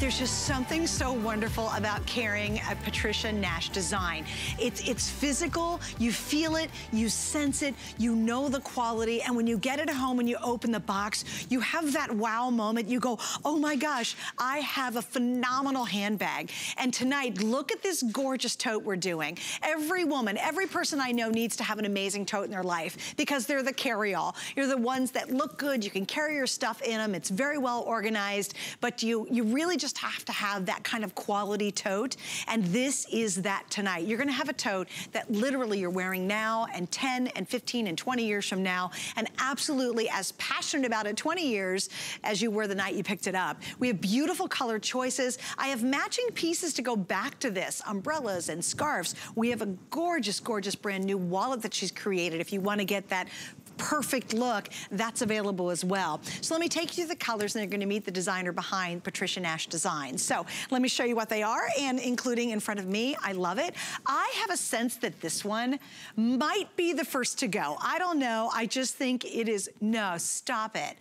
But there's just something so wonderful about carrying a Patricia Nash design. It's physical, you feel it, you sense it, you know the quality, and when you get it home and you open the box, you have that wow moment. You go, oh my gosh, I have a phenomenal handbag. And tonight, look at this gorgeous tote we're doing. Every woman, every person I know needs to have an amazing tote in their life because they're the carry-all. You're the ones that look good, you can carry your stuff in them, it's very well organized, but you really just have to have that kind of quality tote, and this is that tonight. You're gonna have a tote that literally you're wearing now and 10 and 15 and 20 years from now, and absolutely as passionate about it 20 years as you were the night you picked it up. We have beautiful color choices. I have matching pieces to go back to this, umbrellas and scarves. We have a gorgeous, gorgeous brand new wallet that she's created. If you wanna get that perfect look, that's available as well. So let me take you to the colors, and you're going to meet the designer behind Patricia Nash Design. So let me show you what they are, and including in front of me, I love it. I have a sense that this one might be the first to go. I don't know. I just think it is. No, stop it.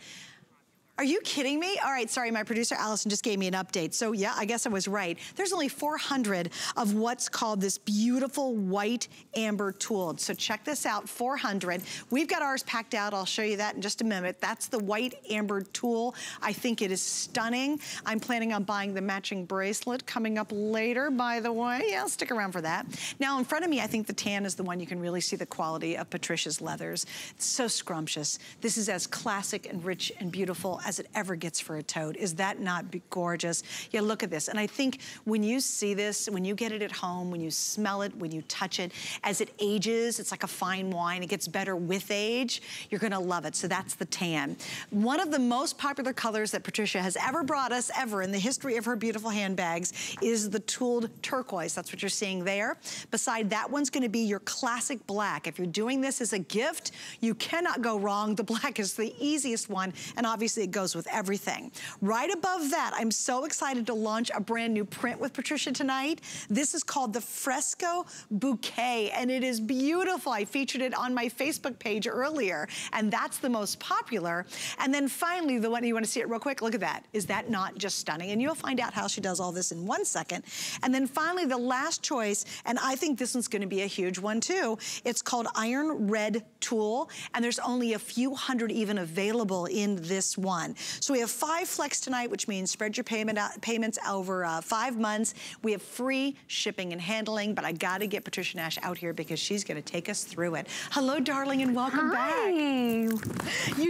Are you kidding me? All right, sorry, my producer Allison just gave me an update. So yeah, I guess I was right. There's only 400 of what's called this beautiful white amber tulle. So check this out, 400. We've got ours packed out. I'll show you that in just a minute. That's the white amber tulle. I think it is stunning. I'm planning on buying the matching bracelet coming up later, by the way. Yeah, I'll stick around for that. Now in front of me, I think the tan is the one you can really see the quality of Patricia's leathers. It's so scrumptious. This is as classic and rich and beautiful as it ever gets for a tote. Is that not gorgeous? Yeah, look at this. And I think when you see this, when you get it at home, when you smell it, when you touch it, as it ages, it's like a fine wine. It gets better with age. You're gonna love it. So that's the tan. One of the most popular colors that Patricia has ever brought us, ever in the history of her beautiful handbags, is the tooled turquoise. That's what you're seeing there. Beside that one's gonna be your classic black. If you're doing this as a gift, you cannot go wrong. The black is the easiest one, and obviously it goes with everything. Right above that, I'm so excited to launch a brand new print with Patricia tonight. This is called the Fresco Bouquet, and it is beautiful. I featured it on my Facebook page earlier, and that's the most popular. And then finally, the one, you want to see it real quick? Look at that. Is that not just stunning? And you'll find out how she does all this in 1 second. And then finally, the last choice, and I think this one's going to be a huge one too. It's called Iron Red Tulle, and there's only a few hundred even available in this one. So we have 5 flex tonight, which means spread your payments over 5 months. We have free shipping and handling, but I gotta get Patricia Nash out here because she's gonna take us through it. Hello, darling, and welcome back. You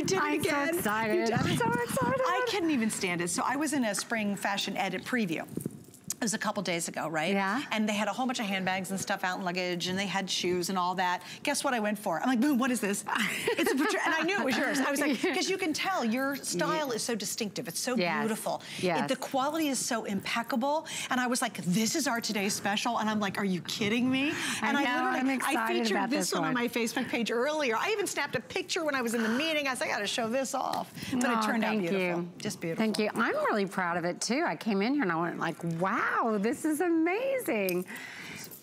did it again. I'm so excited. I'm so excited. I couldn't even stand it. So I was in a spring fashion edit preview. It was a couple days ago, right? Yeah. And they had a whole bunch of handbags and stuff out and luggage, and they had shoes and all that. Guess what I went for? I'm like, boom, what is this? It's a Patricia, and I knew it was yours. I was like, because you can tell your style is so distinctive. It's so beautiful. Yes. The quality is so impeccable. And I was like, this is our today's special. And I'm like, are you kidding me? And I know, I'm excited about this. I featured this one on my Facebook page earlier. I even snapped a picture when I was in the meeting. I was like, I gotta show this off. But it turned out beautiful. Just beautiful. Thank you. I'm really proud of it too. I came in here and I went like, wow. Wow, this is amazing.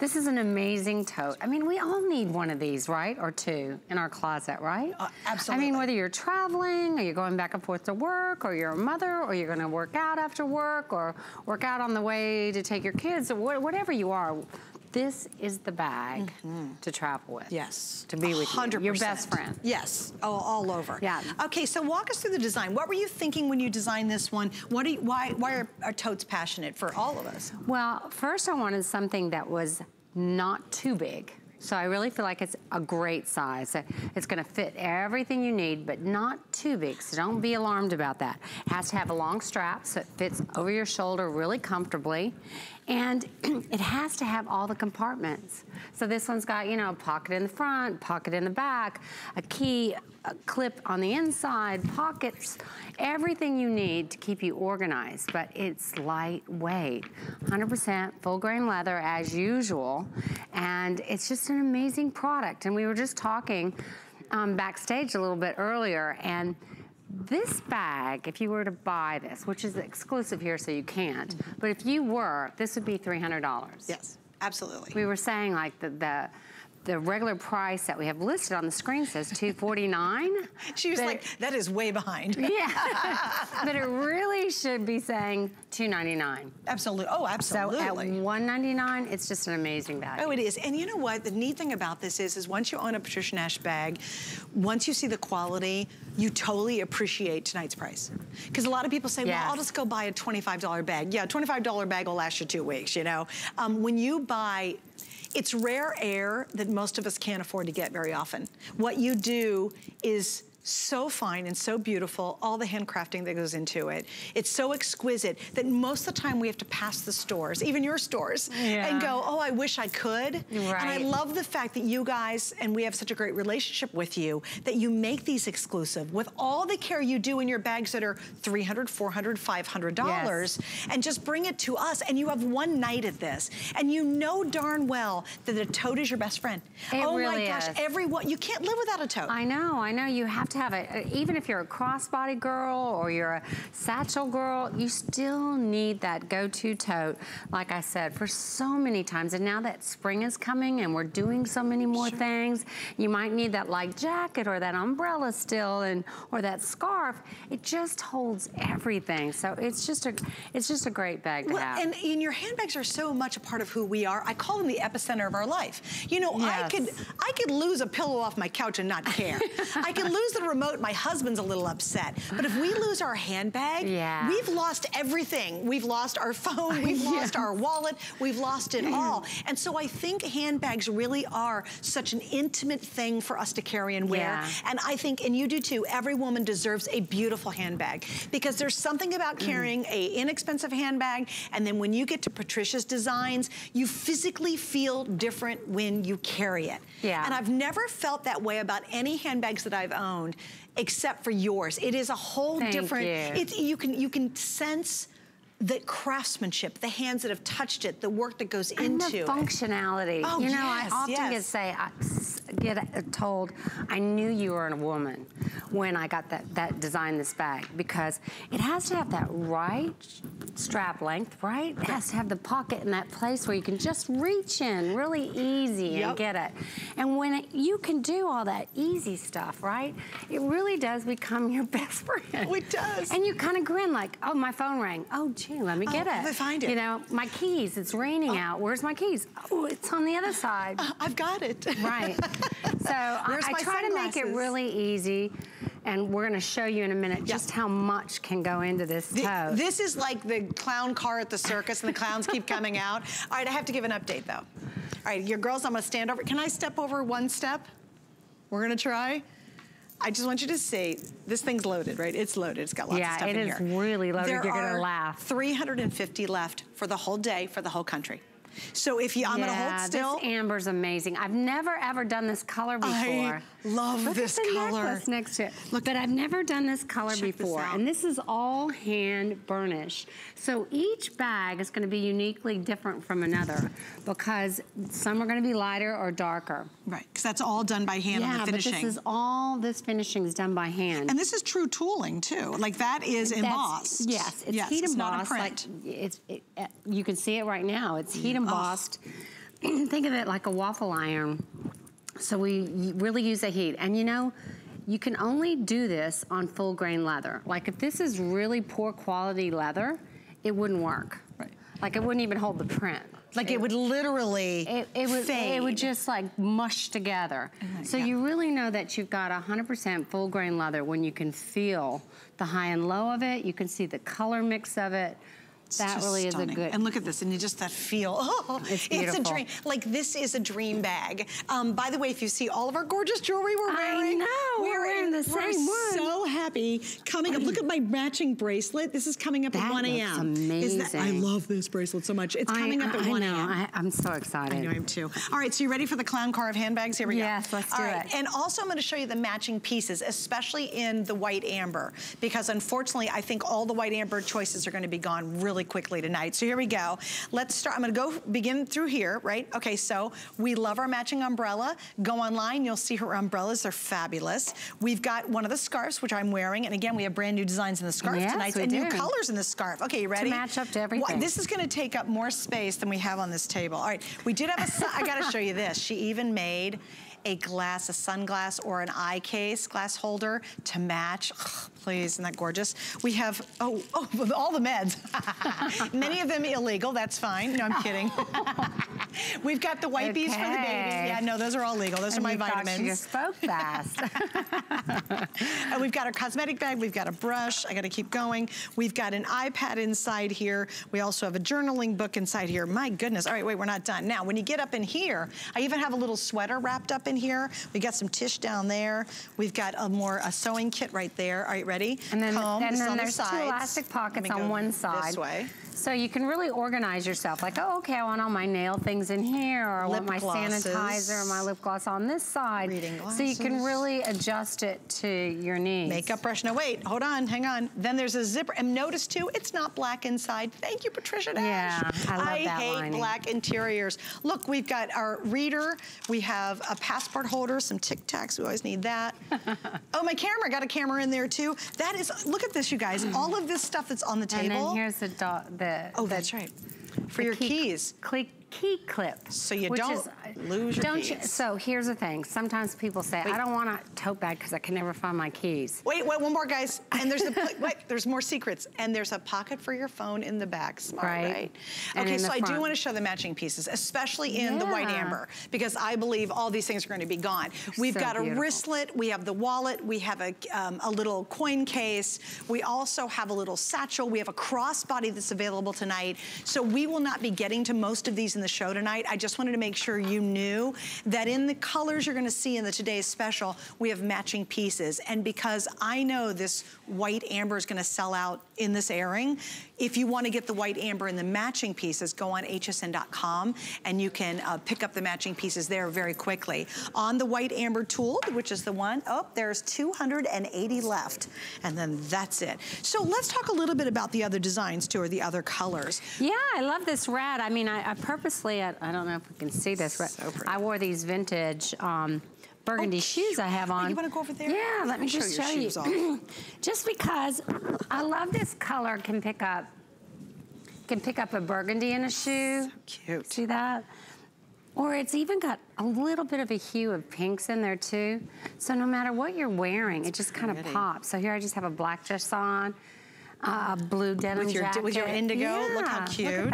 This is an amazing tote. I mean, we all need one of these, right? Or two in our closet, right? Absolutely. I mean, whether you're traveling or you're going back and forth to work or you're a mother or you're gonna work out after work or work out on the way to take your kids or whatever you are, this is the bag to travel with. Yes. To be with 100%. Your best friend. Yes, all over. Yeah. Okay, so walk us through the design. What were you thinking when you designed this one? Why are totes passionate for all of us? Well, first I wanted something that was not too big. So I really feel like it's a great size. It's gonna fit everything you need, but not too big, so don't be alarmed about that. It has to have a long strap, so it fits over your shoulder really comfortably. And it has to have all the compartments. So this one's got, you know, a pocket in the front, pocket in the back, a key, a clip on the inside, pockets, everything you need to keep you organized, but it's lightweight. 100% full grain leather as usual. And it's just an amazing product. And we were just talking backstage a little bit earlier, and this bag, if you were to buy this, which is exclusive here so you can't, but if you were, this would be $300. Yes, absolutely. We were saying like the the regular price that we have listed on the screen says $249. She was like, that is way behind. Yeah. But it really should be saying $299. Absolutely. Oh, absolutely. So at $199, it's just an amazing value. Oh, it is. And you know what? The neat thing about this is once you own a Patricia Nash bag, once you see the quality, you totally appreciate tonight's price. Because a lot of people say, yes, well, I'll just go buy a $25 bag. Yeah, a $25 bag will last you 2 weeks, you know. When you buy... It's rare air that most of us can't afford to get very often. What you do is so fine and so beautiful, all the handcrafting that goes into it. It's so exquisite that most of the time we have to pass the stores, even your stores, and go, oh, I wish I could. Right. And I love the fact that you guys, and we have such a great relationship with you, that you make these exclusive with all the care you do in your bags that are $300, $400, $500, and just bring it to us, and you have one night at this. And you know darn well that a tote is your best friend. It oh my gosh, everyone, you can't live without a tote. I know, you have to have it. Even if you're a crossbody girl or you're a satchel girl, you still need that go-to tote, like I said, for so many times. And now that spring is coming and we're doing so many more things, you might need that light jacket or that umbrella still, and or that scarf. It just holds everything. So it's just a great bag to have. And your handbags are so much a part of who we are. I call them the epicenter of our life. You know, I could lose a pillow off my couch and not care. I could lose the remote, my husband's a little upset. But if we lose our handbag, we've lost everything. We've lost our phone, we've lost our wallet, we've lost it all. And so I think handbags really are such an intimate thing for us to carry and wear. And I think, and you do too, every woman deserves a beautiful handbag, because there's something about carrying a inexpensive handbag, and then when you get to Patricia's designs, you physically feel different when you carry it. And I've never felt that way about any handbags that I've owned, except for yours. It is a whole different, you can sense the craftsmanship, the hands that have touched it, the work that goes into it. And the functionality. Oh, you know, I often get told, I knew you were a woman when I got that designed this bag, because it has to have that right strap length, right? It has to have the pocket in that place where you can just reach in really easy and get it. And when you can do all that easy stuff, right, it really does become your best friend. Oh, it does. And you kind of grin like, oh, my phone rang. Oh, let me get it. Let me find it. You know, my keys, it's raining out. Where's my keys? Oh, it's on the other side. I've got it. Right. So I try to make it really easy. And we're gonna show you in a minute just how much can go into this tote. This is like the clown car at the circus and the clowns keep coming out. All right, I have to give an update though. All right, your girls, I'm gonna stand over. Can I step over one step? We're gonna try. I just want you to see, this thing's loaded, right? It's loaded, it's got lots of stuff in here. Yeah, it is really loaded, you're gonna laugh. 350 left for the whole day, for the whole country. So if you, I'm gonna hold still. This amber's amazing. I've never ever done this color before. I love this color. Look at the necklace next to it. Look, but I've never done this color before. And this is all hand burnished. So each bag is gonna be uniquely different from another, because some are gonna be lighter or darker. Right, because that's all done by hand on the finishing. Yeah, but this is all, this finishing is done by hand. And this is true tooling too. Like that is embossed. Yes, it's heat embossed. It's not a print. Like you can see it right now. It's heat embossed. Oh. Think of it like a waffle iron. So we really use the heat. And you know, you can only do this on full grain leather. Like if this is really poor quality leather, it wouldn't work. Right. Like it wouldn't even hold the print. Like it would literally fade. It would just like mush together. So you really know that you've got 100% full grain leather when you can feel the high and low of it. You can see the color mix of it. That really is a good. And look at this, and you just that feel. Oh, it's a dream. Like this is a dream bag. By the way, if you see all of our gorgeous jewelry we're wearing, we're in the same one. So happy. Coming up, look at my matching bracelet. This is coming up at 1 AM. Amazing. I love this bracelet so much. It's coming up at 1 AM. I'm so excited. I know I am too. All right, so you ready for the clown car of handbags? Here we go. Yes, let's do it. And also, I'm going to show you the matching pieces, especially in the white amber, because unfortunately, I think all the white amber choices are going to be gone really really quickly tonight. So here we go. Let's start. I'm going to go begin through here, right? Okay, so we love our matching umbrella. Go online, you'll see her umbrellas. They're fabulous. We've got one of the scarves, which I'm wearing. And again, we have brand new designs in the scarf tonight and new colors in the scarf. Okay, you ready? To match up to everything. This is going to take up more space than we have on this table. All right, we did have a... I got to show you this. She even made... a glass, a sunglass, or an eye case glass holder to match. Oh, please, isn't that gorgeous? We have, oh, all the meds. Many of them illegal, that's fine. No, I'm kidding. We've got the white bees for the baby. Yeah, no, those are all legal. Those are my vitamins. You spoke fast. And we've got our cosmetic bag. We've got a brush. I got to keep going. We've got an iPad inside here. We also have a journaling book inside here. My goodness. All right, wait, we're not done. Now, when you get up in here, I even have a little sweater wrapped up in here. We got some tish down there. We've got a sewing kit right there. All right, ready? And then, there's two elastic pockets on one side. This way. So you can really organize yourself. Like, oh, okay, I want all my nail things in here, or I want my sanitizer or my lip gloss on this side. So you can really adjust it to your needs. Makeup brush. No, wait, hold on, hang on. Then there's a zipper. And notice, too, it's not black inside. Thank you, Patricia Nash. Yeah, I love that lining. I hate black interiors. Look, we've got our reader. We have a passport holder, some Tic Tacs. We always need that. Oh, my camera. Got a camera in there, too. That is, look at this, you guys. All of this stuff that's on the table. And then here's the dog. That's right. For your keys. Key clip. So you don't lose your keys. So here's the thing. Sometimes people say, I don't want a tote bag because I can never find my keys. Wait, one more, guys. And there's there's more secrets. And there's a pocket for your phone in the back. Smart, right? Okay, so I do want to show the matching pieces, especially in the white amber, because I believe all these things are going to be gone. We've got a wristlet. We have the wallet. We have a little coin case. We also have a little satchel. We have a crossbody that's available tonight. So we will not be getting to most of these in the show tonight. I just wanted to make sure you knew that in the colors you're going to see in the today's special, we have matching pieces. And because I know this white amber is going to sell out in this airing, if you want to get the white amber and the matching pieces, go on hsn.com and you can pick up the matching pieces there very quickly. On the white amber tulle, which is the one, there's 280 left. And then that's it. So let's talk a little bit about the other designs too, or the other colors. Yeah, I love this red. I mean, I purposely, I don't know if we can see this, but so I wore these vintage burgundy shoes I have on. Wait, you want to go over there? Yeah, let me just show you. Just because I love this color, can pick up a burgundy in a shoe. So cute. See that? Or it's even got a little bit of a hue of pinks in there too. So no matter what you're wearing, it just kind of pops. So here I just have a black dress on. A blue denim jacket. With your indigo, look how cute.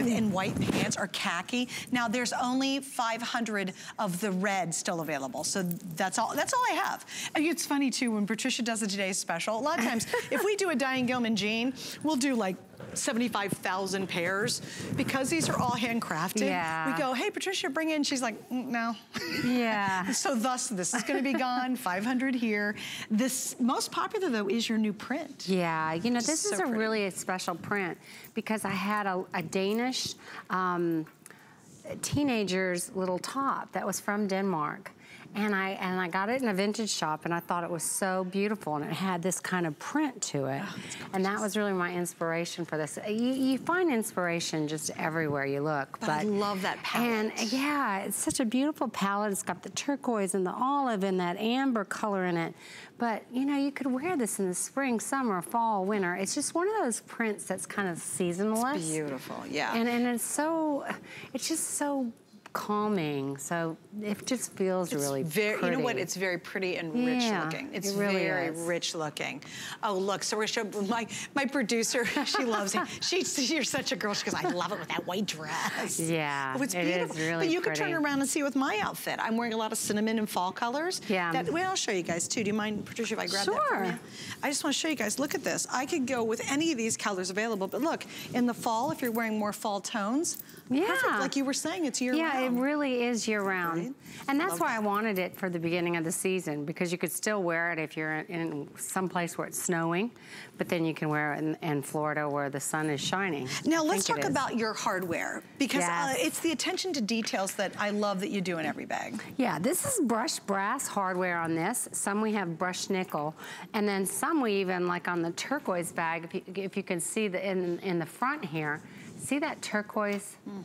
And white pants or khaki. Now there's only 500 of the red still available. So that's all I have. And it's funny too, when Patricia does a today's special, a lot of times if we do a Diane Gilman jean, we'll do like 75,000 pairs. Because these are all handcrafted, we go, hey, Patricia, bring in. She's like, no. Yeah. So thus, this is going to be gone, 500 here. This most popular, though, is your new print. Yeah, you know, this is so really a special print because I had a Danish teenager's little top that was from Denmark. And I got it in a vintage shop, and I thought it was so beautiful, and it had this kind of print to it. Oh, and that was really my inspiration for this. You find inspiration just everywhere you look. But I love that palette. And yeah, it's such a beautiful palette. It's got the turquoise and the olive and that amber color in it. But, you know, you could wear this in the spring, summer, fall, winter. It's just one of those prints that's kind of seasonless. It's beautiful, yeah. And it's just so calming, so it just feels really pretty. You know what? It's very pretty and rich looking. It's very rich looking. Oh, look! So we're showing my producer. She loves it. You're such a girl. She goes, I love it with that white dress. Yeah, it's beautiful. It is really but you can turn around and see with my outfit. I'm wearing a lot of cinnamon and fall colors. Yeah. I'll show you guys too. Do you mind, Patricia, if I grab that from you? I just want to show you guys. Look at this. I could go with any of these colors available. But look, in the fall, if you're wearing more fall tones, perfect. Like you were saying, it's your year-round. It really is year-round. Right? And that's why I wanted it for the beginning of the season, because you could still wear it if you're in some place where it's snowing, but then you can wear it in Florida where the sun is shining. Now, let's talk about your hardware, because it's the attention to details that I love that you do in every bag. Yeah, this is brushed brass hardware on this. Some we have brushed nickel, and then some we even, like on the turquoise bag, if you can see the in the front here, see that turquoise? Mm.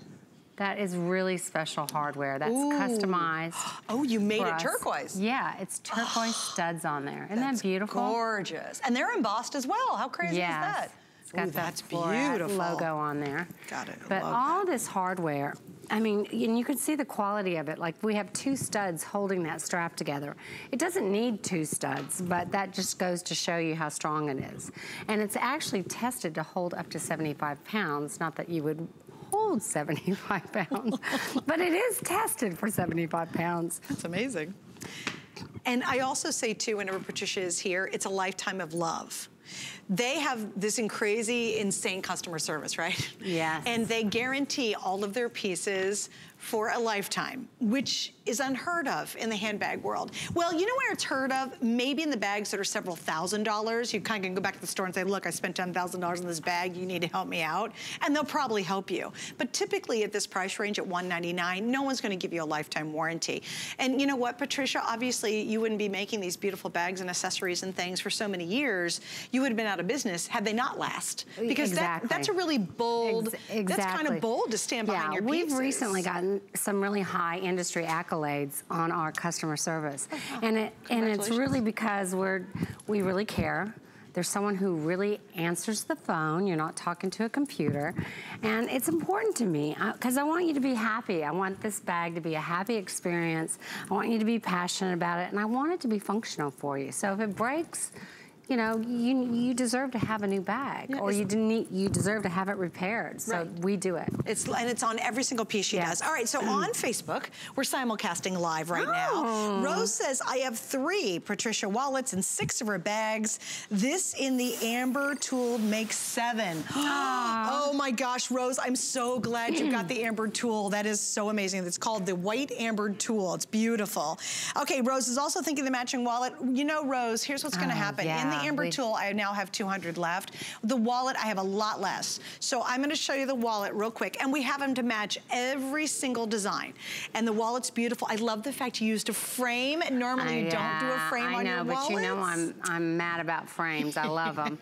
That is really special hardware. That's customized. Oh, you made it turquoise. Yeah, it's turquoise studs on there. Isn't that beautiful? Gorgeous. And they're embossed as well. How crazy is that? It's got that's beautiful logo on there. Got it. But all this hardware, I mean, and you can see the quality of it. Like, we have two studs holding that strap together. It doesn't need two studs, but that just goes to show you how strong it is. And it's actually tested to hold up to 75 pounds. Not that you would hold 75 pounds, but it is tested for 75 pounds. That's amazing. And I also say, too, whenever Patricia is here, it's a lifetime of love. They have this crazy, insane customer service, right? Yeah. And they guarantee all of their pieces for a lifetime, which is unheard of in the handbag world. Well, you know where it's heard of? Maybe in the bags that are several $1,000s. You kind of can go back to the store and say, look, I spent $10,000 on this bag. You need to help me out. And they'll probably help you. But typically at this price range at $199, no one's going to give you a lifetime warranty. And you know what, Patricia? Obviously, you wouldn't be making these beautiful bags and accessories and things for so many years. You would have been out of business had they not last. Because that's a really bold, that's kind of bold to stand behind your pieces. We've recently gotten some really high industry accolades on our customer service, and it's really because we really care. There's someone who really answers the phone. You're not talking to a computer. And it's important to me because I want you to be happy. I want this bag to be a happy experience. I want you to be passionate about it, and I want it to be functional for you. So if it breaks, you know, you deserve to have a new bag, or you deserve to have it repaired. So we do it. And it's on every single piece she does. All right, so on Facebook, we're simulcasting live right now. Rose says, I have 3 Patricia wallets and 6 of her bags. This in the amber tulle makes 7. Oh my gosh, Rose, I'm so glad you got the amber tulle. That is so amazing. It's called the white amber tulle. It's beautiful. Okay, Rose is also thinking the matching wallet. You know, Rose, here's what's going to happen. Yeah. The amber tulle, I now have 200 left. The wallet, I have a lot less. So I'm going to show you the wallet real quick. And we have them to match every single design. And the wallet's beautiful. I love the fact you used a frame. Normally you don't do a frame on your wallets. I know, but you know I'm mad about frames. I love them.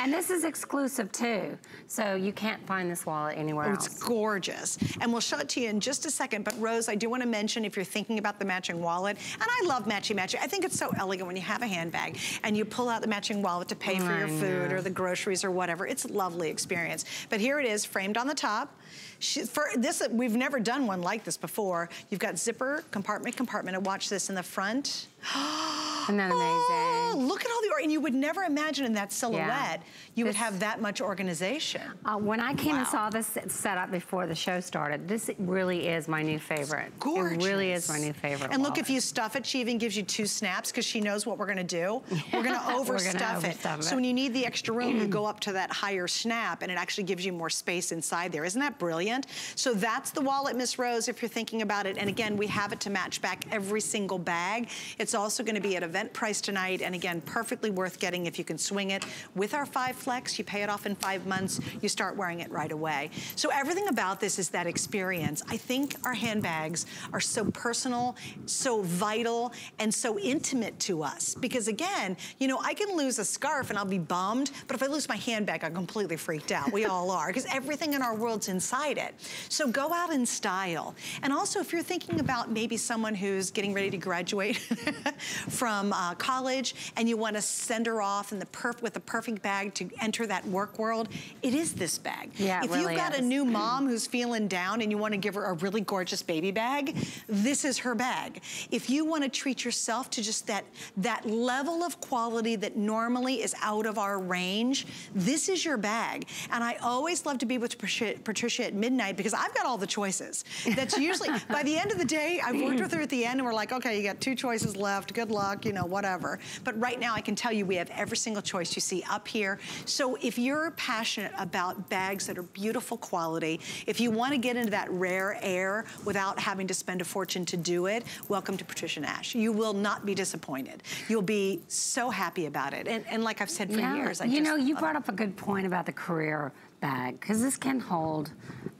And this is exclusive too. So you can't find this wallet anywhere else. It's gorgeous. And we'll show it to you in just a second. But Rose, I do want to mention, if you're thinking about the matching wallet, and I love matchy-matchy. I think it's so elegant when you have a handbag and you pull out the matching wallet to pay for your food or the groceries or whatever. It's a lovely experience. But here it is, framed on the top. We've never done one like this before. You've got zipper, compartment, and watch this in the front. Isn't that amazing? Look at all the, and you would never imagine in that silhouette, you would have that much organization. When I came and saw this set up before the show started, this really is my new favorite. It's gorgeous. It really is my new favorite. And look, if you stuff it, she even gives you 2 snaps because she knows what we're gonna do. We're gonna overstuff it. So when you need the extra room, you go up to that higher snap, and it actually gives you more space inside there. Isn't that brilliant? So that's the wallet, Miss Rose, if you're thinking about it. And again, we have it to match back every single bag. It's also gonna be at event price tonight, and again, perfectly worth getting if you can swing it. With our 5 Flex, you pay it off in 5 months, you start wearing it right away. So everything about this is that experience. I think our handbags are so personal, so vital, and so intimate to us. Because again, you know, I can lose a scarf and I'll be bummed, but if I lose my handbag, I'm completely freaked out. We all are, because everything in our world's inside it. So go out in style. And also, if you're thinking about maybe someone who's getting ready to graduate from college, and you want to send her off in the with the perfect bag to enter that work world, it is this bag. Yeah, if you've got a new mom who's feeling down and you want to give her a really gorgeous baby bag, this is her bag. If you want to treat yourself to just that level of quality that normally is out of our range, this is your bag. And I always love to be with Patricia at midnight, because I've got all the choices. That's usually, by the end of the day, I've worked with her at the end and we're like, okay, you got 2 choices left, good luck, you know, whatever. But right now I can tell you, we have every single choice you see up here. So if you're passionate about bags that are beautiful quality, if you want to get into that rare air without having to spend a fortune to do it, welcome to Patricia Nash. You will not be disappointed. You'll be so happy about it. And like I've said for years, I just know, you brought up a good point about the career bag, because this can hold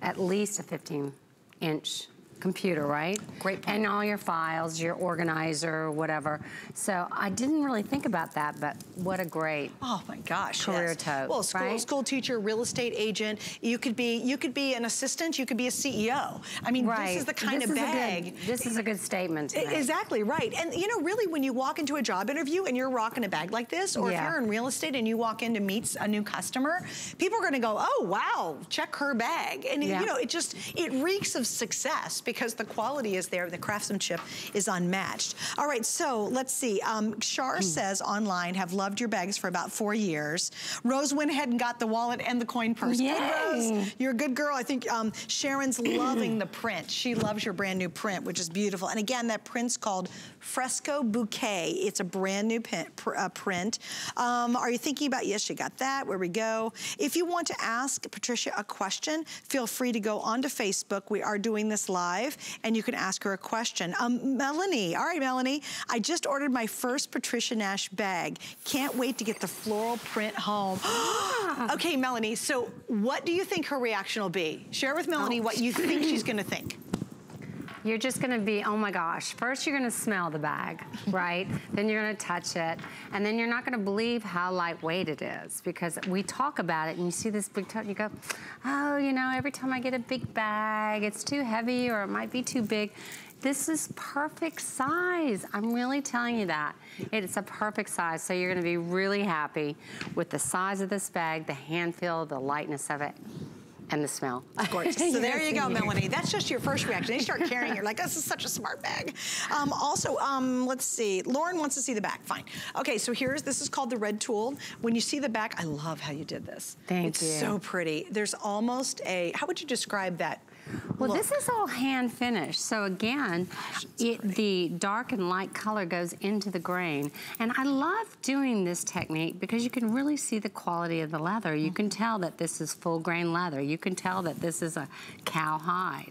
at least a 15-inch computer, right? Great point. And all your files, your organizer, whatever. So I didn't really think about that, but what a great career tote. Well, school teacher, real estate agent, you could be an assistant, you could be a CEO. I mean, this is the kind of bag. This is a good statement to make. Exactly right. And you know, really, when you walk into a job interview and you're rocking a bag like this, or if you're in real estate and you walk in to meet a new customer, people are going to go, "Oh, wow, check her bag." And you know, it reeks of success, because the quality is there, the craftsmanship is unmatched. All right, so let's see. Shar says online, have loved your bags for about 4 years. Rose went ahead and got the wallet and the coin purse. Yay. Good, Rose. You're a good girl. I think Sharon's loving the print. She loves your brand new print, which is beautiful. And again, that print's called Fresco Bouquet. It's a brand new print. Are you thinking about, yes, she got that, where we go. If you want to ask Patricia a question, feel free to go onto Facebook. We are doing this live, and you can ask her a question. Melanie, all right, Melanie, I just ordered my first Patricia Nash bag. Can't wait to get the floral print home. Okay, Melanie, so what do you think her reaction will be? Share with Melanie what you think she's gonna think. You're just gonna be, oh my gosh. First, you're gonna smell the bag, right? Then you're gonna touch it. And then you're not gonna believe how lightweight it is, because we talk about it and you see this big tote and you go, oh, you know, every time I get a big bag, it's too heavy or it might be too big. This is perfect size. I'm really telling you that. It's a perfect size. So you're gonna be really happy with the size of this bag, the hand feel, the lightness of it, and the smell. Gorgeous. So there you go, Melanie. That's just your first reaction. They start carrying it, you're like, this is such a smart bag. Also, let's see. Lauren wants to see the back. Fine. Okay, so this is called the Red Tulle. When you see the back, I love how you did this. Thank you. It's so pretty. There's almost a, how would you describe that? Well, this is all hand finished. So again, the dark and light color goes into the grain. And I love doing this technique because you can really see the quality of the leather. You can tell that this is full grain leather. You can tell that this is a cowhide.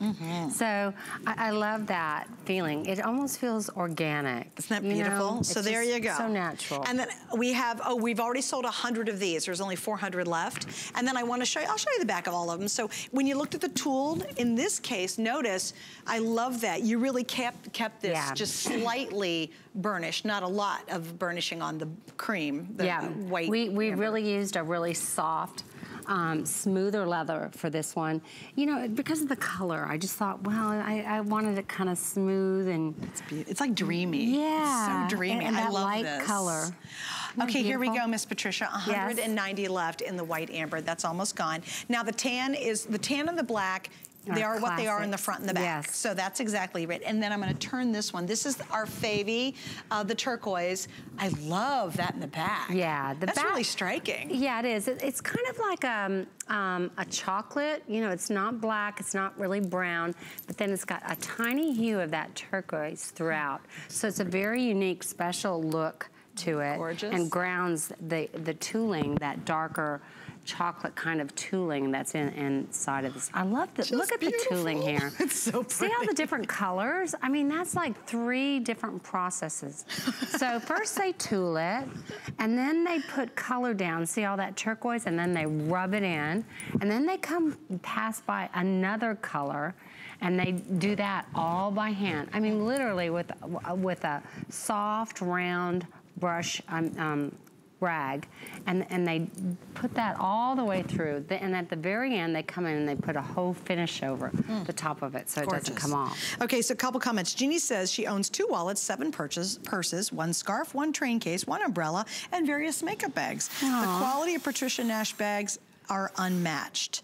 So I love that feeling. It almost feels organic. Isn't that beautiful? You know, so there you go. So natural. And then we have, we've already sold 100 of these. There's only 400 left. And then I want to show you, I'll show you the back of all of them. So when you looked at the tool, in this case, notice, I love that. You really kept this just slightly burnished, not a lot of burnishing on the cream, the white. We really used a really soft, smoother leather for this one. You know, because of the color, I just thought, well, I wanted it kind of smooth and... It's like dreamy. Yeah. It's so dreamy. And I love this. Color. Okay, here we go, Miss Patricia. 190 left in the white amber. That's almost gone. Now the tan and the black, they are what they are in the front and the back. Yes. So that's exactly right. And then I'm going to turn this one. This is our favy, the turquoise. I love that in the back. Yeah. That's really striking. Yeah, it is. It's kind of like a chocolate. You know, it's not black. It's not really brown. But then it's got a tiny hue of that turquoise throughout. So it's a very unique, special look to it. Gorgeous. And grounds the tooling, that darker chocolate kind of tooling that's inside of this. I love the look at the tooling here. It's so pretty. See all the different colors? I mean, that's like 3 different processes. So first they tool it, and then they put color down. See all that turquoise? And then they rub it in, and then they pass by another color, and they do that all by hand. I mean, literally with a soft, round brush rag, and they put that all the way through, and at the very end they come in and they put a whole finish over the top of it, so it doesn't come off. Okay, so a couple comments. Jeannie says she owns 2 wallets, 7 purses, 1 scarf, 1 train case, 1 umbrella, and various makeup bags. Aww. The quality of Patricia Nash bags are unmatched.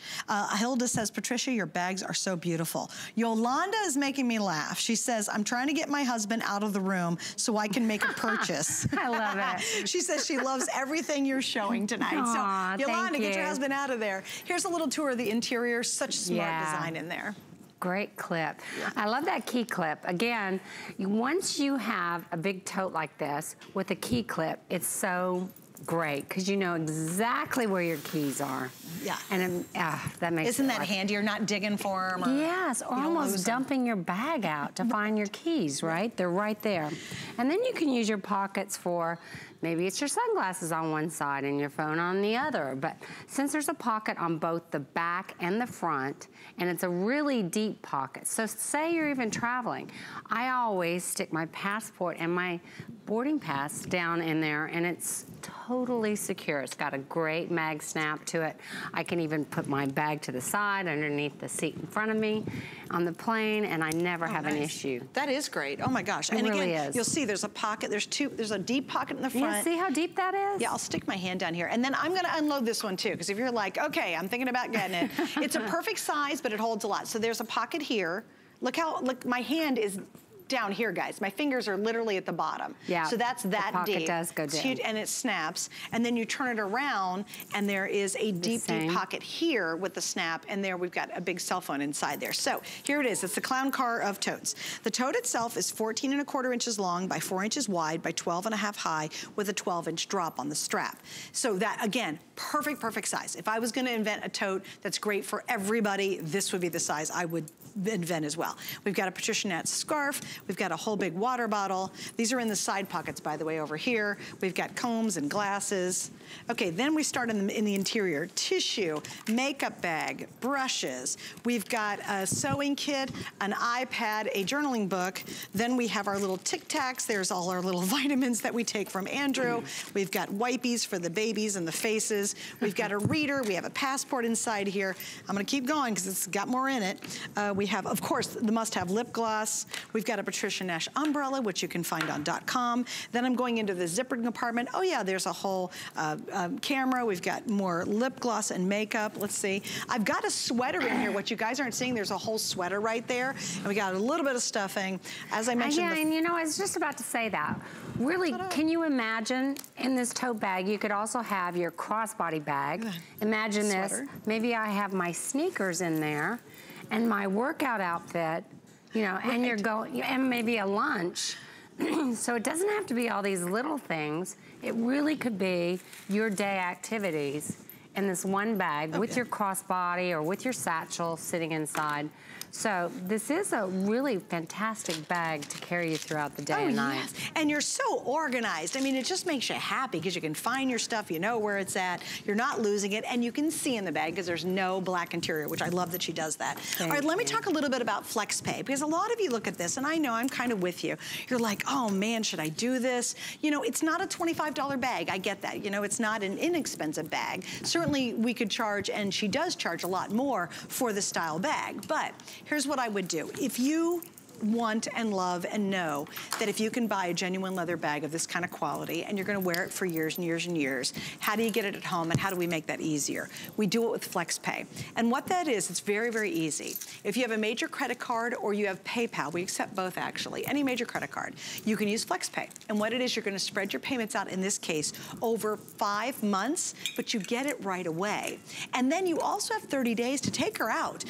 Hilda says, Patricia, your bags are so beautiful. Yolanda is making me laugh. She says, I'm trying to get my husband out of the room so I can make a purchase. I love it. She says she loves everything you're showing tonight. Aww, so Yolanda, get your husband out of there. Here's a little tour of the interior. Such smart design in there. Great clip. Yeah. I love that key clip. Again, once you have a big tote like this with a key clip, it's so great because you know exactly where your keys are. Yeah. And that makes Isn't that handy? You're not digging for them. Or yes, or almost dumping your bag out to find your keys, right? They're right there. And then you can use your pockets for maybe it's your sunglasses on one side and your phone on the other. But since there's a pocket on both the back and the front, and it's a really deep pocket. So say you're even traveling. I always stick my passport and my boarding pass down in there, and it's totally secure. It's got a great mag snap to it. I can even put my bag to the side underneath the seat in front of me on the plane, and I never have an issue. That is great. Oh my gosh. It really again, is. You'll see there's a pocket. There's a deep pocket in the front. You see how deep that is? Yeah, I'll stick my hand down here. And then I'm going to unload this one too, because if you're like, okay, I'm thinking about getting it. It's a perfect size, but it holds a lot. So there's a pocket here. Look, my hand is down here, guys. My fingers are literally at the bottom. Yeah. So that's that deep. It does go down. So and it snaps. And then you turn it around, and there is a deep pocket here with the snap. And there we've got a big cell phone inside there. So here it is. It's the clown car of totes. The tote itself is 14¼ inches long by 4 inches wide by 12½ high with a 12-inch drop on the strap. So that, again, perfect size. If I was going to invent a tote that's great for everybody, this would be the size I would invent as well. We've got a Patricia Nash scarf. We've got a whole big water bottle. These are in the side pockets, by the way, over here. We've got combs and glasses. Okay, then we start in the interior. Tissue, makeup bag, brushes. We've got a sewing kit, an iPad, a journaling book. Then we have our little Tic Tacs. There's all our little vitamins that we take from Andrew. We've got wipies for the babies and the faces. We've got a reader. We have a passport inside here. I'm going to keep going because it's got more in it. We have, of course, the must-have lip gloss. We've got a Patricia Nash umbrella, which you can find on .com. Then I'm going into the zippered compartment. Oh yeah, there's a whole camera. We've got more lip gloss and makeup. Let's see. I've got a sweater in here. What you guys aren't seeing, there's a whole sweater right there. And we got a little bit of stuffing. As I mentioned. Yeah, and you know, I was just about to say that. Really, can you imagine in this tote bag, you could also have your crossbody bag. Imagine this. Maybe I have my sneakers in there and my workout outfit. You know, and you're going, and maybe a lunch. So it doesn't have to be all these little things. It really could be your day activities in this one bag with your crossbody or with your satchel sitting inside. So this is a really fantastic bag to carry you throughout the day and night. Yes. And you're so organized. I mean, it just makes you happy because you can find your stuff, you know where it's at, you're not losing it, and you can see in the bag because there's no black interior, which I love that she does that. All right, let me talk a little bit about FlexPay because a lot of you look at this, and I know I'm kind of with you. You're like, oh man, should I do this? You know, it's not a $25 bag. I get that. You know, it's not an inexpensive bag. Certainly we could charge, and she does charge a lot more for the style bag, but here's what I would do. If you want and love and know that if you can buy a genuine leather bag of this kind of quality and you're going to wear it for years and years and years, how do you get it at home and how do we make that easier? We do it with FlexPay. And what that is, it's very easy. If you have a major credit card or you have PayPal, we accept both actually, any major credit card, you can use FlexPay. And what it is, you're going to spread your payments out in this case over 5 months, but you get it right away. And then you also have 30 days to take her out,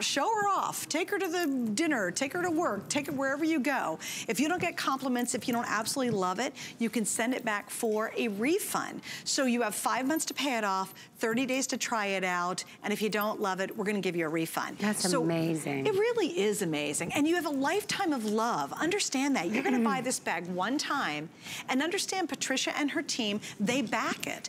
show her off, take her to the dinner, take her to work, take it wherever you go. If you don't get compliments, if you don't absolutely love it, you can send it back for a refund. So you have 5 months to pay it off, 30 days to try it out, and if you don't love it, we're going to give you a refund. That's amazing. It really is amazing. And you have a lifetime of love. Understand that. You're going to buy this bag one time, and understand Patricia and her team, they back it.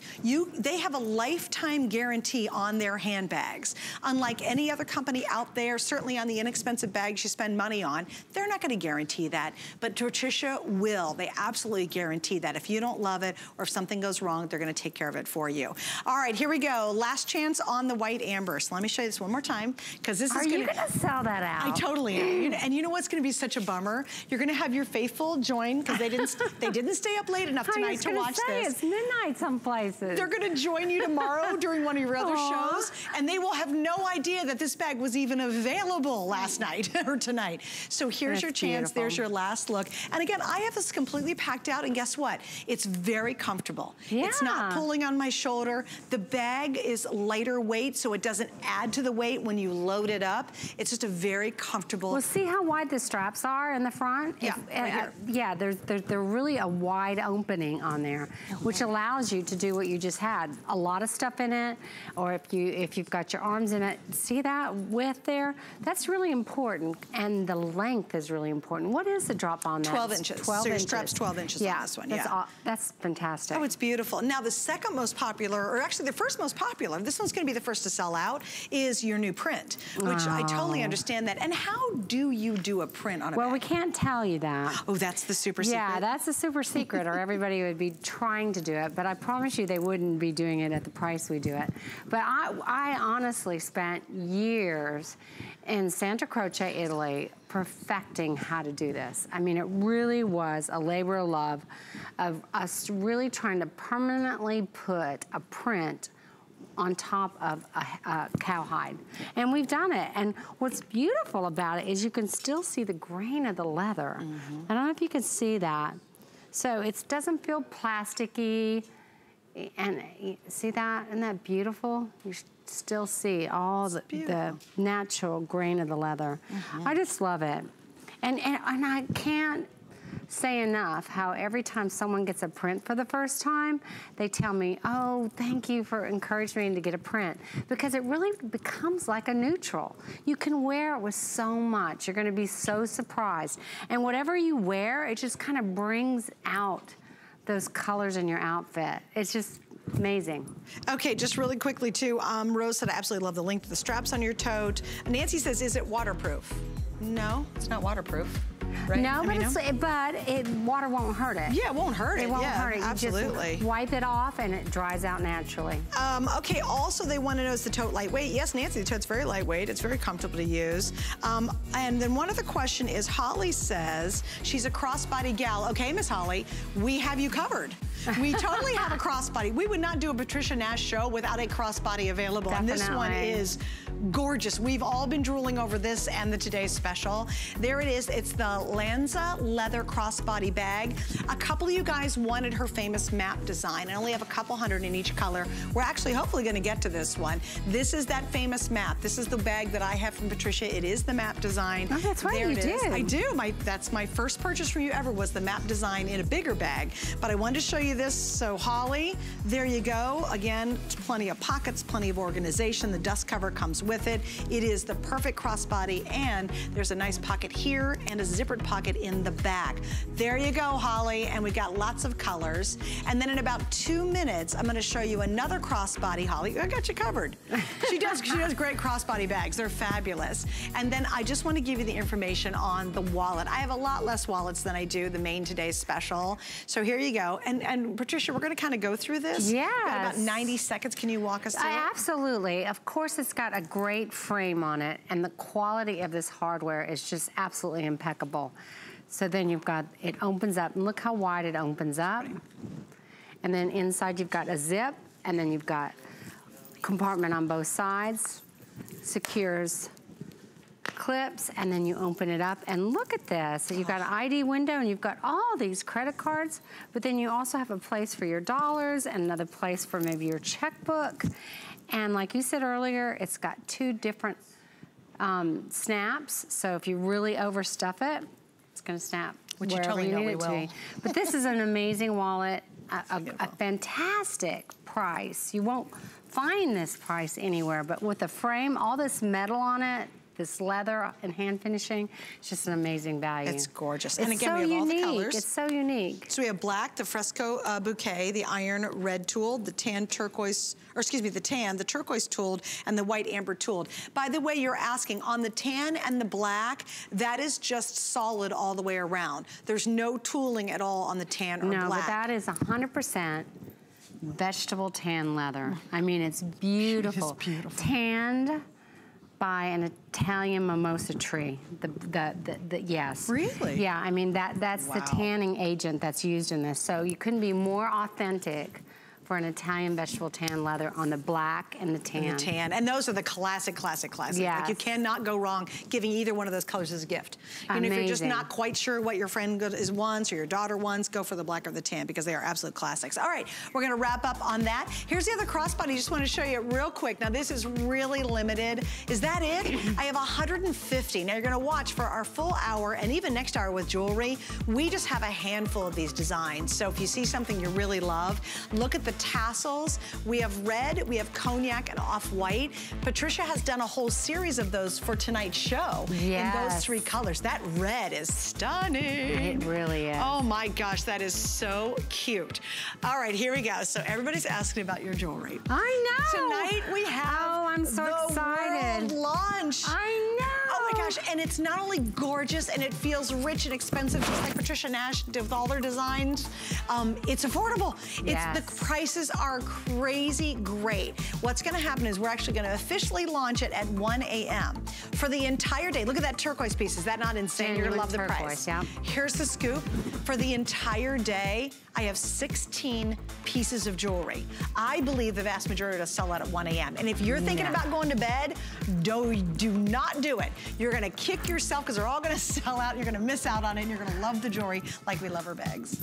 They have a lifetime guarantee on their handbags. Unlike any other company out there, certainly on the inexpensive bags you spend money on, they're not going to guarantee that, but Patricia will. They absolutely guarantee that. If you don't love it or if something goes wrong, they're going to take care of it for you. All right, here we go. Last chance on the white amber. So let me show you this one more time because this is going to... Are you going to sell that out? I totally am. And you know what's going to be such a bummer? You're going to have your faithful join because they didn't stay up late enough tonight to watch this. It's midnight some places. They're going to join you tomorrow during one of your other shows, and they will have no idea that this bag was even available last night or tonight. So here's your chance. Beautiful. There's your last look. And again, I have this completely packed out, and guess what? It's very comfortable. Yeah. It's not pulling on my shoulder. The bag is lighter weight, so it doesn't add to the weight when you load it up. It's just a very comfortable. Well, see how wide the straps are in the front? Yeah, yeah, they're really a wide opening on there, which allows you to do what you just had. A lot of stuff in it, or if you've got your arms in it, see that width there? That's really important, and the length is really important. What is the drop on that? 12 inches. 12 so your strap's 12 inches on this one. Yeah. That's fantastic. Oh, it's beautiful. Now the second most popular, or actually the first most popular, this one's gonna be the first to sell out, is your new print, which I totally understand that. And how do you do a print on a bag? We can't tell you that. Oh, that's the super secret? Yeah, that's the super secret, or everybody would be trying to do it, but I promise you they wouldn't be doing it at the price we do it. But I honestly spent years in Santa Croce, Italy, perfecting how to do this. I mean, it really was a labor of love of us really trying to permanently put a print on top of a cowhide. And we've done it. And what's beautiful about it is you can still see the grain of the leather. Mm-hmm. I don't know if you can see that. So it doesn't feel plasticky. And see that? Isn't that beautiful? You still see all the natural grain of the leather. Mm-hmm. I just love it. And I can't say enough how every time someone gets a print for the first time, they tell me, oh, thank you for encouraging me to get a print, because it really becomes like a neutral. You can wear it with so much. You're gonna be so surprised. And whatever you wear, it just kind of brings out those colors in your outfit. It's just amazing. Okay, just really quickly too, Rose said, I absolutely love the length of the straps on your tote. Nancy says, is it waterproof? No, it's not waterproof. Right? No, but water won't hurt it. Yeah, it won't hurt it. It won't hurt it. You absolutely just wipe it off and it dries out naturally. Okay, also they want to know, is the tote lightweight? Yes, Nancy, the tote's very lightweight. It's very comfortable to use. And then one other question is, Holly says, she's a crossbody gal. Okay, Miss Holly, we have you covered. We totally have a crossbody. We would not do a Patricia Nash show without a crossbody available. Definitely. And this one is gorgeous. We've all been drooling over this and the Today's Special. There it is. It's the Lanza leather crossbody bag. A couple of you guys wanted her famous map design. I only have a couple hundred in each color. We're actually hopefully going to get to this one. This is that famous map. This is the bag that I have from Patricia. It is the map design. Oh, that's right. There you did. I do. That's my first purchase from you ever was the map design in a bigger bag. But I wanted to show you this. So Holly, there you go. Again, plenty of pockets, plenty of organization. The dust cover comes with it. It is the perfect crossbody, and there's a nice pocket here and a zippered pocket in the back. There you go, Holly, and we've got lots of colors. And then in about 2 minutes, I'm gonna show you another crossbody, Holly. I got you covered. She does great crossbody bags. They're fabulous. And then I just wanna give you the information on the wallet. I have a lot less wallets than I do the main Today's Special. So here you go. And Patricia, we're gonna kinda go through this. Yeah. About 90 seconds. Can you walk us through it? Absolutely. Of course, it's got a great frame on it, and the quality of this hardware is just absolutely impeccable. So then you've got, it opens up, and look how wide it opens up. And then inside you've got a zip, and then you've got compartment on both sides, secures clips, and then you open it up, and look at this. So you've got an ID window, and you've got all these credit cards, but then you also have a place for your dollars, and another place for maybe your checkbook. And like you said earlier, it's got two different snaps, so if you really overstuff it, it's going to snap wherever you need it to be. But this is an amazing wallet, a fantastic price. You won't find this price anywhere, but with the frame, all this metal on it, this leather and hand finishing, it's just an amazing value. It's gorgeous. And again, we have all the colors. It's so unique. So we have black, the Fresco Bouquet, the Iron Red Tulle, the tan turquoise, or excuse me, the tan, the turquoise tulled, and the white amber tulled. By the way, you're asking, on the tan and the black, that is just solid all the way around. There's no tooling at all on the tan or black. No, but that is 100% vegetable tan leather. I mean, it's beautiful. It's beautiful. Tanned by an Italian mimosa tree. Yes. Really? Yeah, I mean, that's the tanning agent that's used in this. So you couldn't be more authentic for an Italian vegetable tan leather on the black and the tan. And the tan. And those are the classic, classic, classic. Yes. Like you cannot go wrong giving either one of those colors as a gift. And if you're just not quite sure what your friend wants or your daughter wants, go for the black or the tan because they are absolute classics. All right, we're going to wrap up on that. Here's the other crossbody. Just want to show you it real quick. Now this is really limited. Is that it? I have 150. Now you're going to watch for our full hour and even next hour with jewelry. We just have a handful of these designs. So if you see something you really love, look at the tassels. We have red, we have cognac and off-white. Patricia has done a whole series of those for tonight's show in those three colors. That red is stunning. It really is. Oh my gosh, that is so cute. All right, here we go. So everybody's asking about your jewelry. I know. Tonight we have the world launch. I know. Oh my gosh, and it's not only gorgeous and it feels rich and expensive, just like Patricia Nash did with all their designs, it's affordable. Yes. It's, the prices are crazy great. What's gonna happen is we're actually gonna officially launch it at 1 a.m. for the entire day. Look at that turquoise piece, is that not insane? You're gonna love the price. Yeah. Here's the scoop, for the entire day, I have 16 pieces of jewelry. I believe the vast majority will sell out at 1 a.m. And if you're thinking about going to bed, do not do it. You're gonna kick yourself because they're all gonna sell out, you're gonna miss out on it, and you're gonna love the jewelry like we love our bags.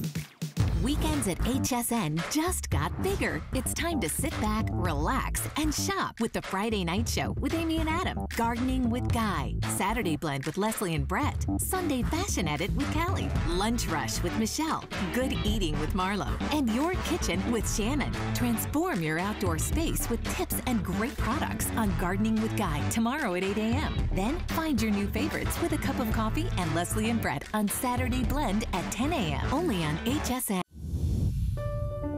Weekends at HSN just got bigger. It's time to sit back, relax, and shop with the Friday Night Show with Amy and Adam, Gardening with Guy, Saturday Blend with Leslie and Brett, Sunday Fashion Edit with Callie, Lunch Rush with Michelle, Good Eating with Marlo, and Your Kitchen with Shannon. Transform your outdoor space with tips and great products on Gardening with Guy tomorrow at 8 a.m. Then find your new favorites with a cup of coffee and Leslie and Brett on Saturday Blend at 10 a.m. only on HSN.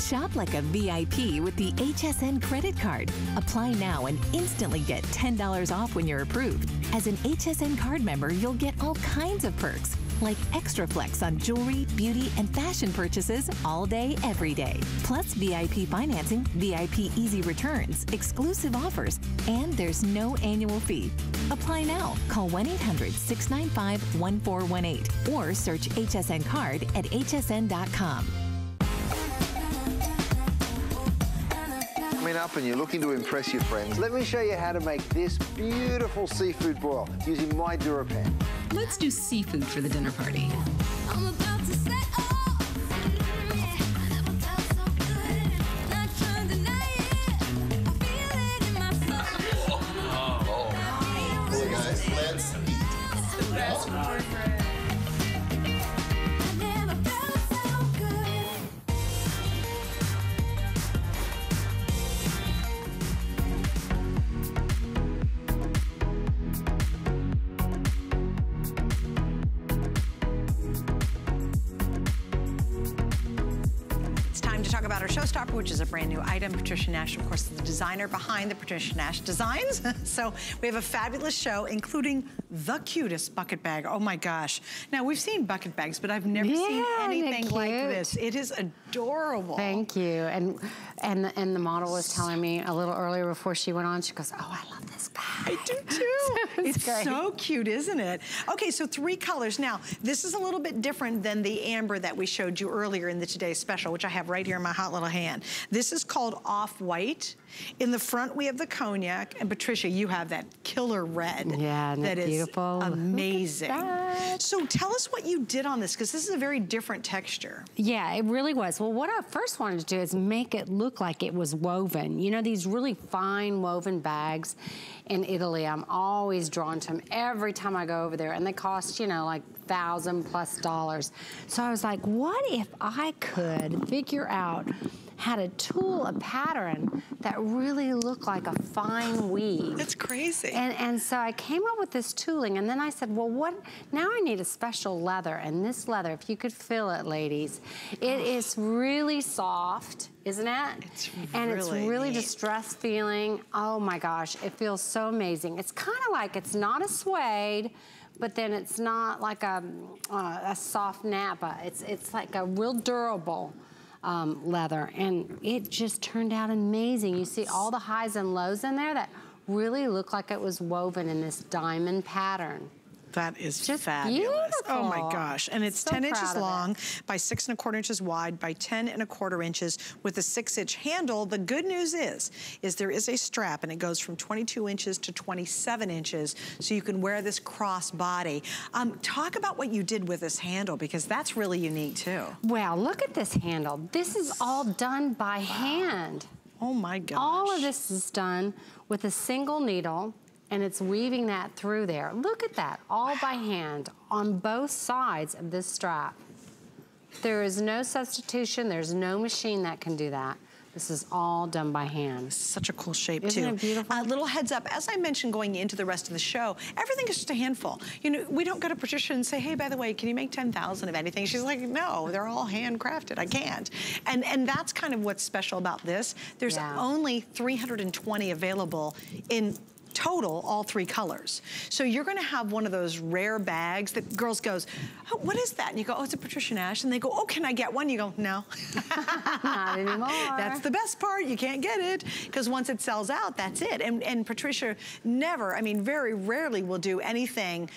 Shop like a VIP with the HSN credit card. Apply now and instantly get $10 off when you're approved. As an HSN card member, you'll get all kinds of perks, like extra flex on jewelry, beauty, and fashion purchases all day, every day. Plus VIP financing, VIP easy returns, exclusive offers, and there's no annual fee. Apply now. Call 1-800-695-1418 or search HSN card at hsn.com. Up and you're looking to impress your friends, let me show you how to make this beautiful seafood boil using my DuraPan. Let's do seafood for the dinner party. I'm about to set up. Cool guys, let's eat. It's the best boyfriend. Which is a brand new item. Patricia Nash, of course, is the designer behind the Patricia Nash designs. So we have a fabulous show, including the cutest bucket bag. Oh my gosh. Now we've seen bucket bags, but I've never seen anything like this. It is adorable. Thank you. And the model was telling me a little earlier before she went on, she goes, oh, I love this bag. I do too. It's great. So cute, isn't it? Okay, so three colors. Now, this is a little bit different than the amber that we showed you earlier in the Today's Special, which I have right here in my hot little hand. This is called off-white. In the front, we have the cognac, and Patricia, you have that killer red. Yeah, isn't that beautiful? That is amazing. That. So tell us what you did on this, because this is a very different texture. Yeah, it really was. Well, what I first wanted to do is make it look like it was woven. You know, these really fine woven bags in Italy, I'm always drawn to them every time I go over there, and they cost, you know, like $1,000 plus. So I was like, what if I could figure out had a tulle, a pattern that really looked like a fine weave. That's crazy. And so I came up with this tooling, and then I said, well, what? Now I need a special leather, and this leather, if you could feel it, ladies, it is really soft, isn't it? It's really and it's really neat. Distressed feeling. Oh my gosh, it feels so amazing. It's kind of like it's not a suede, but then it's not like a soft nappa. It's like a real durable leather, and it just turned out amazing. You see all the highs and lows in there that really looked like it was woven in this diamond pattern. That is just fabulous. Beautiful. Oh my gosh. And it's so 10 inches long by 6 1/4 inches wide by 10 1/4 inches with a 6-inch handle. The good news is there is a strap, and it goes from 22 inches to 27 inches. So you can wear this cross body. Talk about what you did with this handle, because that's really unique too. Wow, look at this handle. This is all done by hand. Oh my gosh. All of this is done with a single needle, and it's weaving that through there. Look at that, all by hand on both sides of this strap. There is no substitution, there's no machine that can do that. This is all done by hand. Such a cool shape, too. Isn't it beautiful? A little heads up, as I mentioned going into the rest of the show, everything is just a handful. You know, we don't go to Patricia and say, hey, by the way, can you make 10,000 of anything? She's like, no, they're all handcrafted, I can't. And that's kind of what's special about this. There's only 320 available in total, all 3 colors. So you're gonna have one of those rare bags that girls goes, oh, what is that? And you go, oh, it's a Patricia Nash. And they go, oh, can I get one? You go, no. Not anymore. That's the best part, you can't get it. Because once it sells out, that's it. And Patricia never, I mean, very rarely will do anything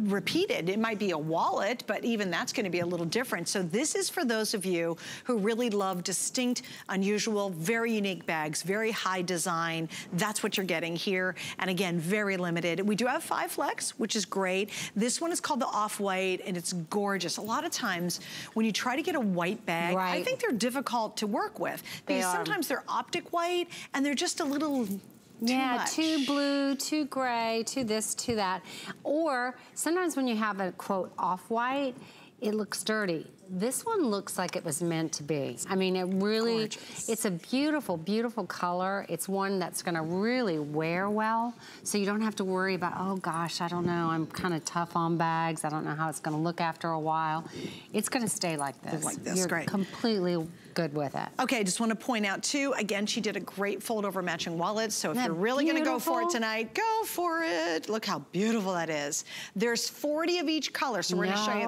repeated. It might be a wallet, but even that's gonna be a little different. So this is for those of you who really love distinct, unusual, very unique bags, very high design. That's what you're getting here. And again, very limited. We do have 5 flex, which is great. This one is called the Off-White, and it's gorgeous. A lot of times when you try to get a white bag, I think they're difficult to work with. Because sometimes they're optic white, and they're just a little too much. Too blue, too gray, too this, too that. Or sometimes when you have a, quote, off-white, it looks dirty. This one looks like it was meant to be. I mean, it really, it's a beautiful, beautiful color. It's one that's gonna really wear well, so you don't have to worry about, oh gosh, I don't know, I'm kind of tough on bags. I don't know how it's gonna look after a while. It's gonna stay like this. Like this. You're great. Completely good with it. Okay, I just wanna point out too, again, she did a great fold over matching wallet, so if you're really gonna go for it tonight, go for it. Look how beautiful that is. There's 40 of each color, so we're gonna show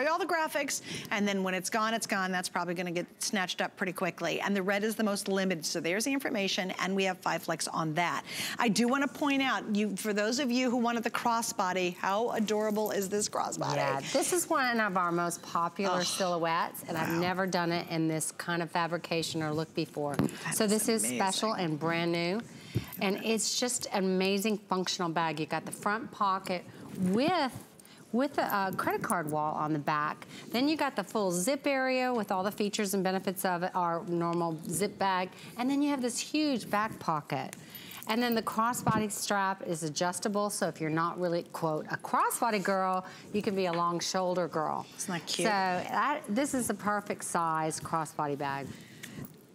you all the graphics. And then when it's gone, that's probably gonna get snatched up pretty quickly. And the red is the most limited, so there's the information, and we have 5 flex on that. I do wanna point out, for those of you who wanted the crossbody, how adorable is this crossbody? Yeah, this is one of our most popular silhouettes, and I've never done it in this kind of fabrication or look before. So this is special and brand new, and it's just an amazing functional bag. You got the front pocket with a credit card wall on the back. Then you got the full zip area with all the features and benefits of our normal zip bag. And then you have this huge back pocket. And then the crossbody strap is adjustable, so if you're not really, quote, a crossbody girl, you can be a long shoulder girl. Isn't that cute? So this is the perfect size crossbody bag.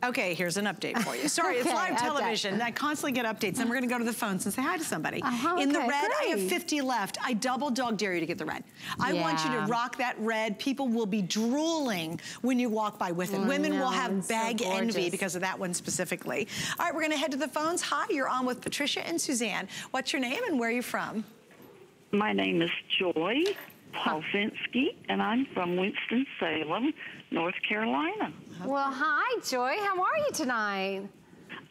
Okay, here's an update for you. Sorry, it's live television. I constantly get updates, and we're gonna go to the phones and say hi to somebody. In the red, I have 50 left. I double dog dare you to get the red. I want you to rock that red. People will be drooling when you walk by with it. Women will have bag envy because of that one specifically. All right, we're gonna head to the phones. Hi, you're on with Patricia and Suzanne. What's your name and where are you from? My name is Joy Polsinski, and I'm from Winston-Salem, North Carolina. Well, hi, Joy. How are you tonight?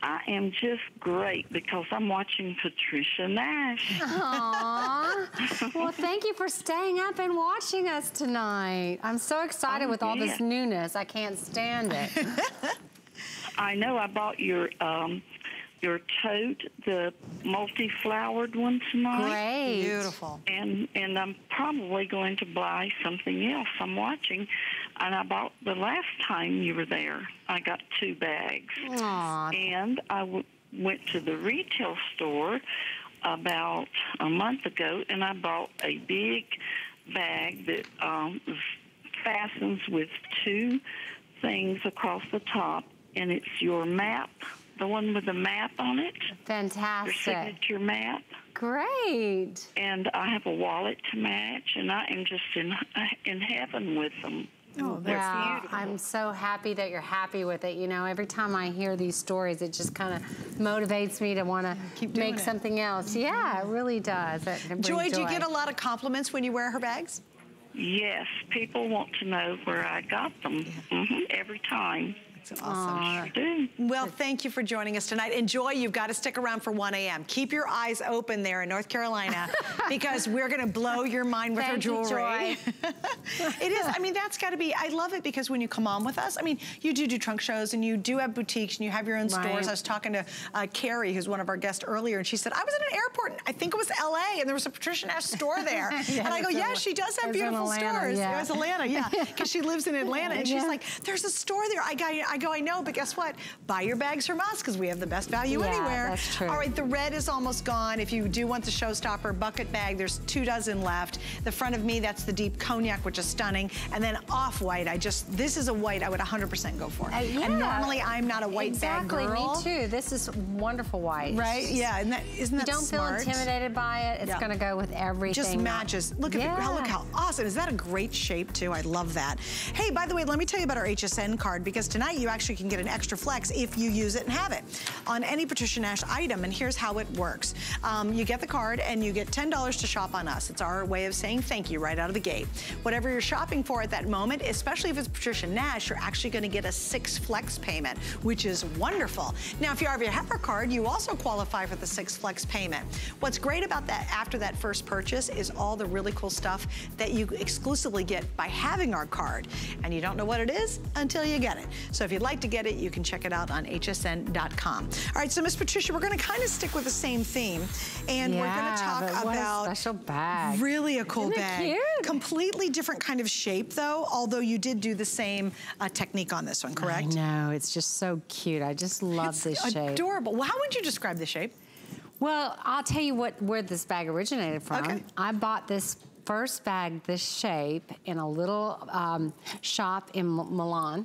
I am just great because I'm watching Patricia Nash. Aww. Well, thank you for staying up and watching us tonight. I'm so excited with all this newness. I can't stand it. I know. I bought your tote, the multi-flowered one tonight. Great. Beautiful. And I'm probably going to buy something else. I'm watching, and I bought the last time you were there. I got 2 bags. Aww. And I went to the retail store about a month ago, and I bought a big bag that fastens with 2 things across the top, and it's your map, the one with the map on it. Fantastic. Your signature map. Great. And I have a wallet to match, and I am just in heaven with them. Oh, wow. Beautiful. I'm so happy that you're happy with it. You know, every time I hear these stories, it just kind of motivates me to want to make something else. Mm-hmm. Yeah, it really does. Joy, do you get a lot of compliments when you wear her bags? Yes, people want to know where I got them. Yeah. Mm-hmm. Every time. That's awesome. Sure do. Well, thank you for joining us tonight. Enjoy. You've got to stick around for 1 a.m. Keep your eyes open there in North Carolina because we're going to blow your mind with our jewelry. It is. I mean, that's got to be. I love it because when you come on with us, I mean, you do trunk shows and you do have boutiques and you have your own stores. I was talking to Carrie, who's one of our guests earlier, and she said, I was at an airport, and I think it was L.A., and there was a Patricia Nash store there. And I go, yeah, she does have beautiful stores. Yeah. It was Atlanta, yeah, because she lives in Atlanta. And she's like, there's a store there. I go, I know, but guess what? Buy your bags from us because we have the best value anywhere. That's true. All right, the red is almost gone. If you do want the Showstopper bucket bag, there's 24 left. The front of me, that's the deep cognac, which is stunning. And then off-white, this is a white I would 100% go for. Yeah. And normally I'm not a white bag girl. Exactly, me too. This is wonderful white. Right, yeah, and isn't that smart? You don't feel intimidated by it. It's going to go with everything. Just matches. Look at it. Look how awesome. Is that a great shape, too? I love that. Hey, by the way, let me tell you about our HSN card, because tonight you actually can get an extra flex if you use it and have it on any Patricia Nash item. And here's how it works. You get the card and you get $10 to shop on us. It's our way of saying thank you right out of the gate. Whatever you're shopping for at that moment, especially if it's Patricia Nash, you're actually going to get a 6 flex payment, which is wonderful. Now, if you already have our card, you also qualify for the 6 flex payment. What's great about that after that first purchase is all the really cool stuff that you exclusively get by having our card. And you don't know what it is until you get it. So if you'd like to get it, you can check it out on hsn.com. All right, so Miss Patricia, we're going to kind of stick with the same theme, and we're going to talk about a special bag. Really a cool bag. Cute? Completely different kind of shape, though. Although you did do the same technique on this one, correct? No, it's just so cute. I just love this shape. Adorable. Well, how would you describe the shape? Well, I'll tell you where this bag originated from. Okay. I bought this first bag, this shape, in a little shop in Milan.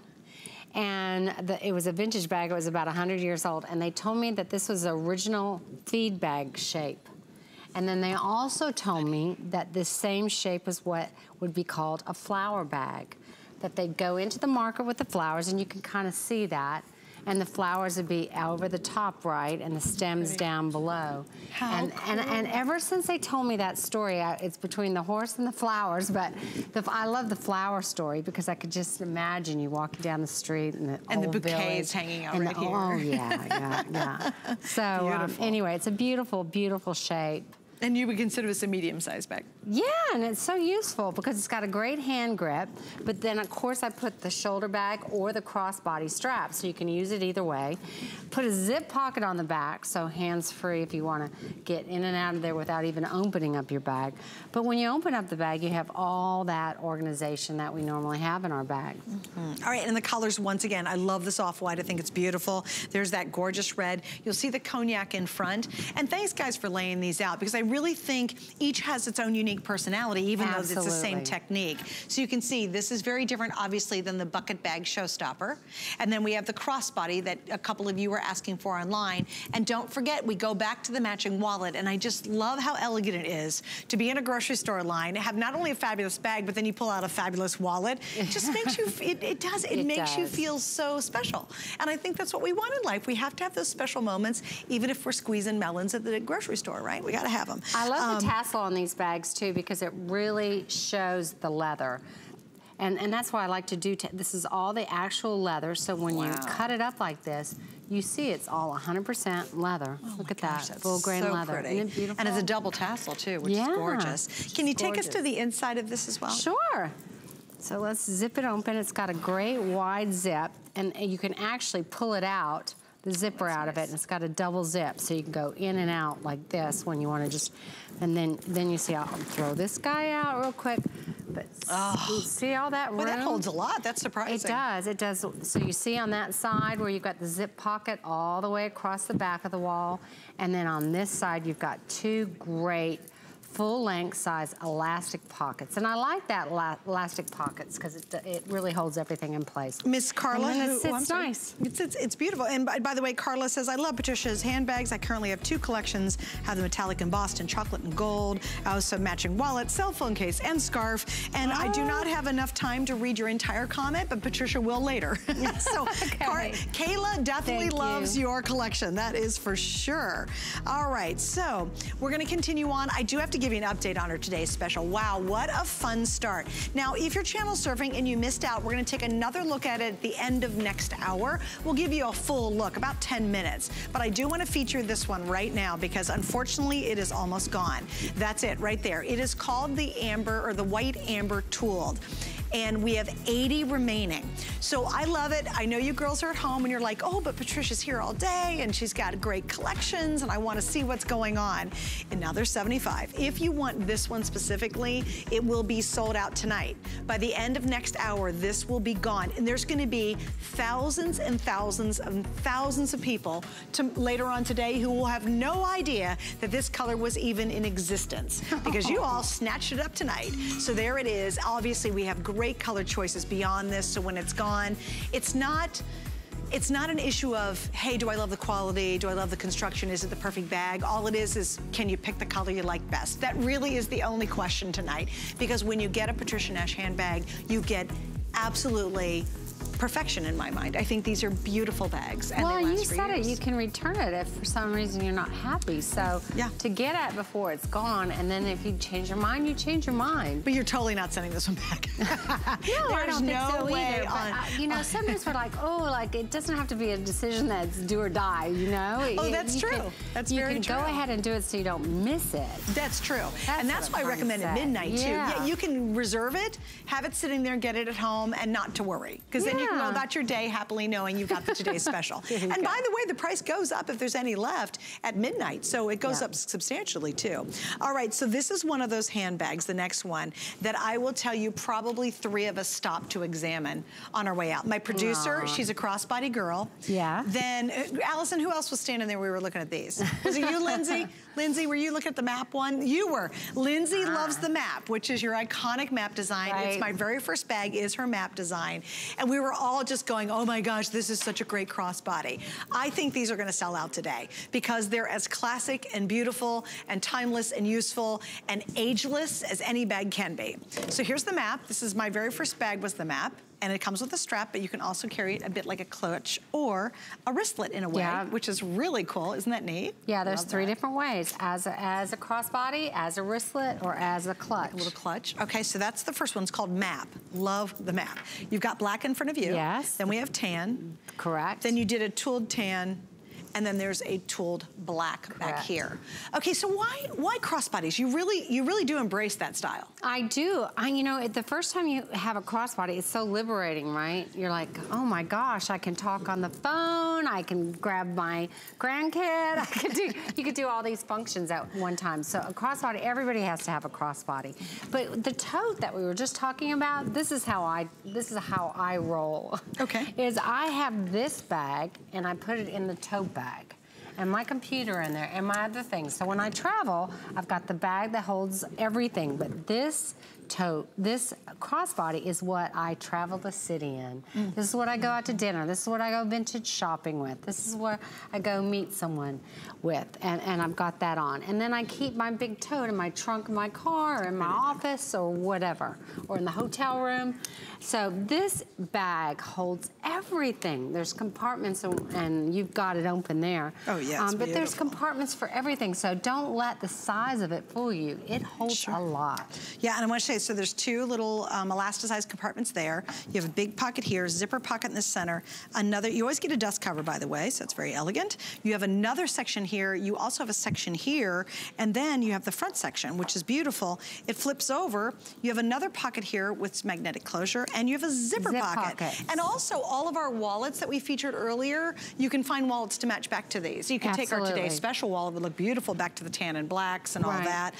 And it was a vintage bag. It was about 100 years old. And they told me that this was the original feed bag shape. And then they also told me that this same shape was what would be called a flower bag, that they'd go into the market with the flowers, and you can kind of see that. And the flowers would be over the top right and the stems down below. How cool. And ever since they told me that story, it's between the horse and the flowers, but I love the flower story because I could just imagine you walking down the street and the bouquets hanging out right here. Oh, yeah. So anyway, it's a beautiful, beautiful shape. And you would consider this a medium-sized bag? Yeah, and it's so useful because it's got a great hand grip, but then, of course, I put the shoulder bag or the crossbody strap, so you can use it either way. Put a zip pocket on the back, so hands-free if you want to get in and out of there without even opening up your bag. But when you open up the bag, you have all that organization that we normally have in our bag. Mm-hmm. All right, and the colors, once again, I love this off-white. I think it's beautiful. There's that gorgeous red. You'll see the cognac in front. And thanks, guys, for laying these out, because I really think each has its own unique personality, even though it's the same technique. So you can see this is very different, obviously, than the bucket bag Showstopper. And then we have the crossbody that a couple of you were asking for online. And don't forget, we go back to the matching wallet, and I just love how elegant it is to be in a grocery store line, have not only a fabulous bag, but then you pull out a fabulous wallet. Just makes you, it makes you feel so special. And I think that's what we want in life. We have to have those special moments, even if we're squeezing melons at the grocery store, right? We gotta have them. I love the tassel on these bags too, because it really shows the leather. And that's why I like to do, this is all the actual leather, so when you cut it up like this, you see it's all 100% leather. Oh, look at that, full grain leather. Pretty. Isn't it beautiful? And it's a double tassel too, which is gorgeous. Can you take us to the inside of this as well? Sure. So let's zip it open. It's got a great wide zip, and you can actually pull it out, the zipper out of it, and it's got a double zip, so you can go in and out like this when you want to just, and then you see, I'll throw this guy out real quick, but see all that room? Well, that holds a lot, that's surprising. It does, so you see on that side where you've got the zip pocket all the way across the back of the wall, and then on this side you've got two great full-length size elastic pockets. And I like that elastic pockets because it really holds everything in place. Miss Carla, and it sits nice. It's beautiful. And by the way, Carla says, I love Patricia's handbags. I currently have two collections. I have the metallic embossed in chocolate and gold. I also have matching wallet, cell phone case, and scarf. And I do not have enough time to read your entire comment, but Patricia will later. So okay. Kayla definitely loves your collection. That is for sure. All right, so we're going to continue on. I do have to give you an update on our today's special. Wow, what a fun start. Now, if you're channel surfing and you missed out, we're going to take another look at it at the end of next hour. We'll give you a full look, about 10 minutes. But I do want to feature this one right now because unfortunately it is almost gone. That's it right there. It is called the amber or the white amber tooled. And we have 80 remaining. So I love it. I know you girls are at home and you're like, oh, but Patricia's here all day and she's got great collections and I want to see what's going on. And now there's 75. If you want this one specifically, it will be sold out tonight. By the end of next hour, this will be gone. And there's going to be thousands and thousands and thousands of people later on today who will have no idea that this color was even in existence because you all snatched it up tonight. So there it is. Obviously, we have great color choices beyond this, so when it's gone, it's not an issue of, hey, do I love the quality? Do I love the construction? Is it the perfect bag? All it is can you pick the color you like best? That really is the only question tonight, because when you get a Patricia Nash handbag, you get absolutely perfection in my mind. I think these are beautiful bags. And well, you said it. You can return it if for some reason you're not happy. So yeah, to get at before it's gone, and then if you change your mind, you change your mind. But you're totally not sending this one back. No, I don't think so either. You know, sometimes we're like, oh, like it doesn't have to be a decision that's do or die. You know? Oh, that's true. That's very true. You can go ahead and do it so you don't miss it. That's true, and that's why I recommend at midnight too. Yeah, you can reserve it, have it sitting there, get it at home, and not to worry, because then you go about your day happily knowing you got the today's special. And go. By the way, the price goes up if there's any left at midnight, so it goes up substantially too. All right, so this is one of those handbags, the next one, that I will tell you probably three of us stopped to examine on our way out. My producer, she's a crossbody girl. Yeah. Then, Allison, who else was standing there? We were looking at these. Was it you, Lindsay? Lindsay, were you looking at the map one? You were. Lindsay loves the map, which is your iconic map design. Right. It's my very first bag is her map design. And we were all just going, oh my gosh, this is such a great crossbody. I think these are gonna sell out today because they're as classic and beautiful and timeless and useful and ageless as any bag can be. So here's the map. This is my very first bag was the map. And it comes with a strap, but you can also carry it a bit like a clutch or a wristlet in a way, which is really cool. Isn't that neat? Yeah, there's three different ways. As a crossbody, as a wristlet, or as a clutch. Like a little clutch. Okay, so that's the first one. It's called Map. Love the map. You've got black in front of you. Yes. Then we have tan. Correct. Then you did a tooled tan. And then there's a tooled black back here. Okay, so why crossbodies? You really do embrace that style. I do. You know, the first time you have a crossbody, it's so liberating, right? You're like, oh my gosh, I can talk on the phone. I can grab my grandkid. I can do. You could do all these functions at one time. So a crossbody, everybody has to have a crossbody. But the tote that we were just talking about, this is how I roll. Okay. Is I have this bag and I put it in the tote bag. And my computer in there and my other things. So when I travel, I've got the bag that holds everything. But this tote, this crossbody is what I travel the city in. This is what I go out to dinner. This is what I go vintage shopping with. This is where I go meet someone with. And I've got that on. And then I keep my big tote in my trunk in my car or in my office or whatever, or in the hotel room. So this bag holds everything. There's compartments, and you've got it open there. Oh, yeah, it's but there's compartments for everything, so don't let the size of it fool you. It holds a lot. Yeah, and I want to say, so there's two little elasticized compartments there. You have a big pocket here, zipper pocket in the center. Another, you always get a dust cover, by the way, so it's very elegant. You have another section here. You also have a section here, and then you have the front section, which is beautiful. It flips over. You have another pocket here with magnetic closure, and you have a zipper pocket. And also, all of our wallets that we featured earlier, you can find wallets to match back to these. You can take our today's special wallet. It would look beautiful back to the tan and blacks and all that.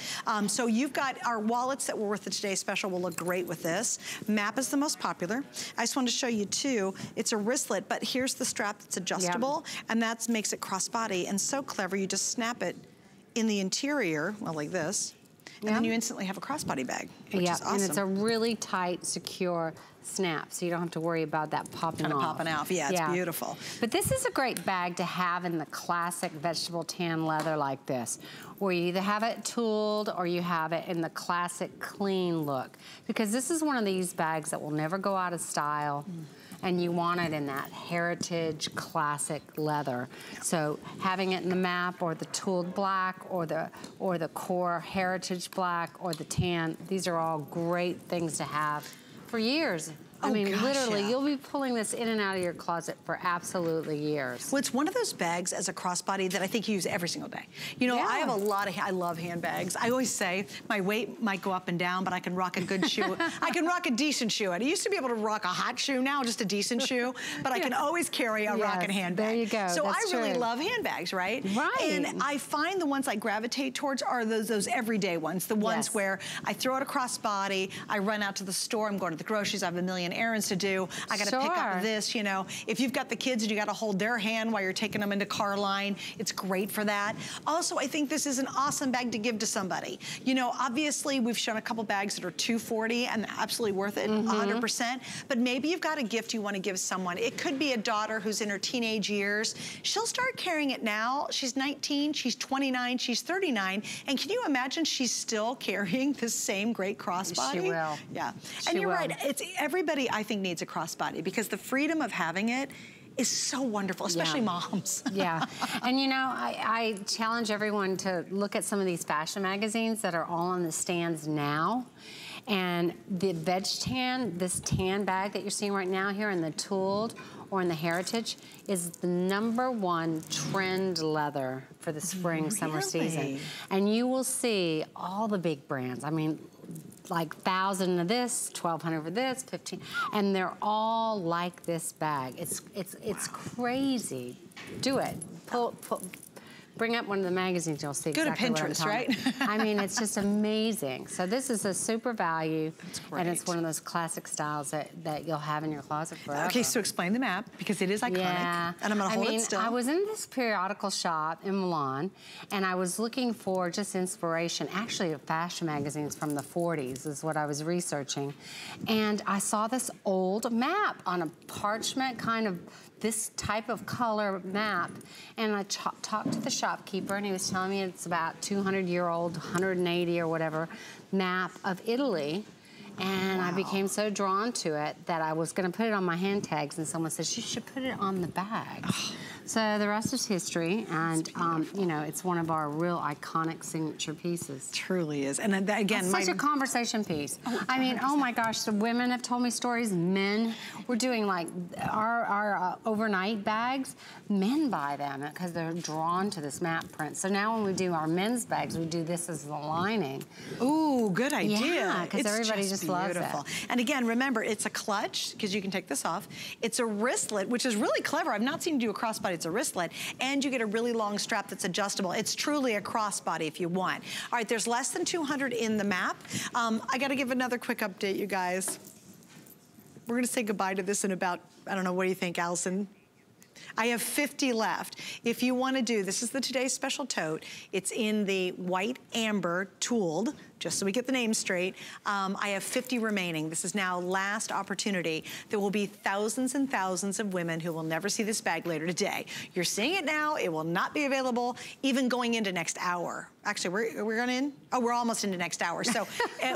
So you've got our wallets that were with the today's special will look great with this. Map is the most popular. I just wanted to show you too. It's a wristlet, but here's the strap that's adjustable, and that makes it crossbody. And so clever, you just snap it in the interior, well, like this. and then you instantly have a crossbody bag, which is awesome. And it's a really tight, secure snap, so you don't have to worry about that popping off. Yeah, it's beautiful. But this is a great bag to have in the classic vegetable tan leather like this, where you either have it tooled or you have it in the classic clean look, because this is one of these bags that will never go out of style. And you want it in that heritage classic leather. So having it in the map or the tooled black or the core heritage black or the tan, these are all great things to have for years. I mean, literally, you'll be pulling this in and out of your closet for absolutely years. Well, it's one of those bags as a crossbody that I think you use every single day. You know, I have a lot of, I love handbags. I always say my weight might go up and down, but I can rock a good shoe. I can rock a decent shoe. I used to be able to rock a hot shoe, now just a decent shoe, but I can always carry a rockin' handbag. There you go. So I really love handbags, right? Right. And I find the ones I gravitate towards are those everyday ones, the ones where I throw out a crossbody, I run out to the store, I'm going to the groceries, I have a million errands to do. I got to pick up this, you know. If you've got the kids and you got to hold their hand while you're taking them into car line, it's great for that. Also, I think this is an awesome bag to give to somebody. You know, obviously we've shown a couple bags that are $240 and absolutely worth it, 100%. But maybe you've got a gift you want to give someone. It could be a daughter who's in her teenage years. She'll start carrying it now. She's 19, she's 29, she's 39, and can you imagine she's still carrying this same great crossbody? She will. Yeah. And you're right. It's everybody, I think, needs a crossbody, because the freedom of having it is so wonderful, especially moms. And you know, I challenge everyone to look at some of these fashion magazines that are all on the stands now. And the veg tan, this tan bag that you're seeing right now here in the tooled or in the heritage, is the #1 trend leather for the spring, summer season. And you will see all the big brands. I mean, like 1,000 of this, 1,200 for this, 15, and they're all like this bag. It's crazy. Do it. Bring up one of the magazines, you'll see. Go exactly to Pinterest, right? I mean, it's just amazing. So this is a super value, and it's one of those classic styles that you'll have in your closet forever. Okay, so explain the map, because it is iconic, and I'm gonna hold it still. I was in this periodical shop in Milan, and I was looking for just inspiration, actually fashion magazines from the 40s is what I was researching, and I saw this old map on a parchment kind of, this type of color map, and I talked to the shopkeeper, and he was telling me it's about 200-year-old, 180 or whatever, map of Italy, and I became so drawn to it that I was gonna put it on my hand tags, and someone says, you should put it on the bag. So the rest is history, and you know, it's one of our real iconic signature pieces. Truly is, and again, it's such a conversation piece. I mean, oh my gosh, the women have told me stories. Men, we're doing like our overnight bags. Men buy them because they're drawn to this map print. So now when we do our men's bags, we do this as the lining. Ooh, good idea. Yeah, because everybody just loves it. And again, remember, it's a clutch because you can take this off. It's a wristlet, which is really clever. I've not seen you do a crossbody. It's a wristlet, and you get a really long strap that's adjustable. It's truly a crossbody if you want. All right, there's less than 200 in the map. I gotta give another quick update, you guys. We're gonna say goodbye to this in about, I don't know, what do you think, Allison? I have 50 left. If you wanna do, this is the today's special tote. It's in the white amber tooled, just so we get the name straight. I have 50 remaining. This is now last opportunity. There will be thousands and thousands of women who will never see this bag later today. You're seeing it now. It will not be available even going into next hour. Actually, we're going in? Oh, we're almost into next hour. So,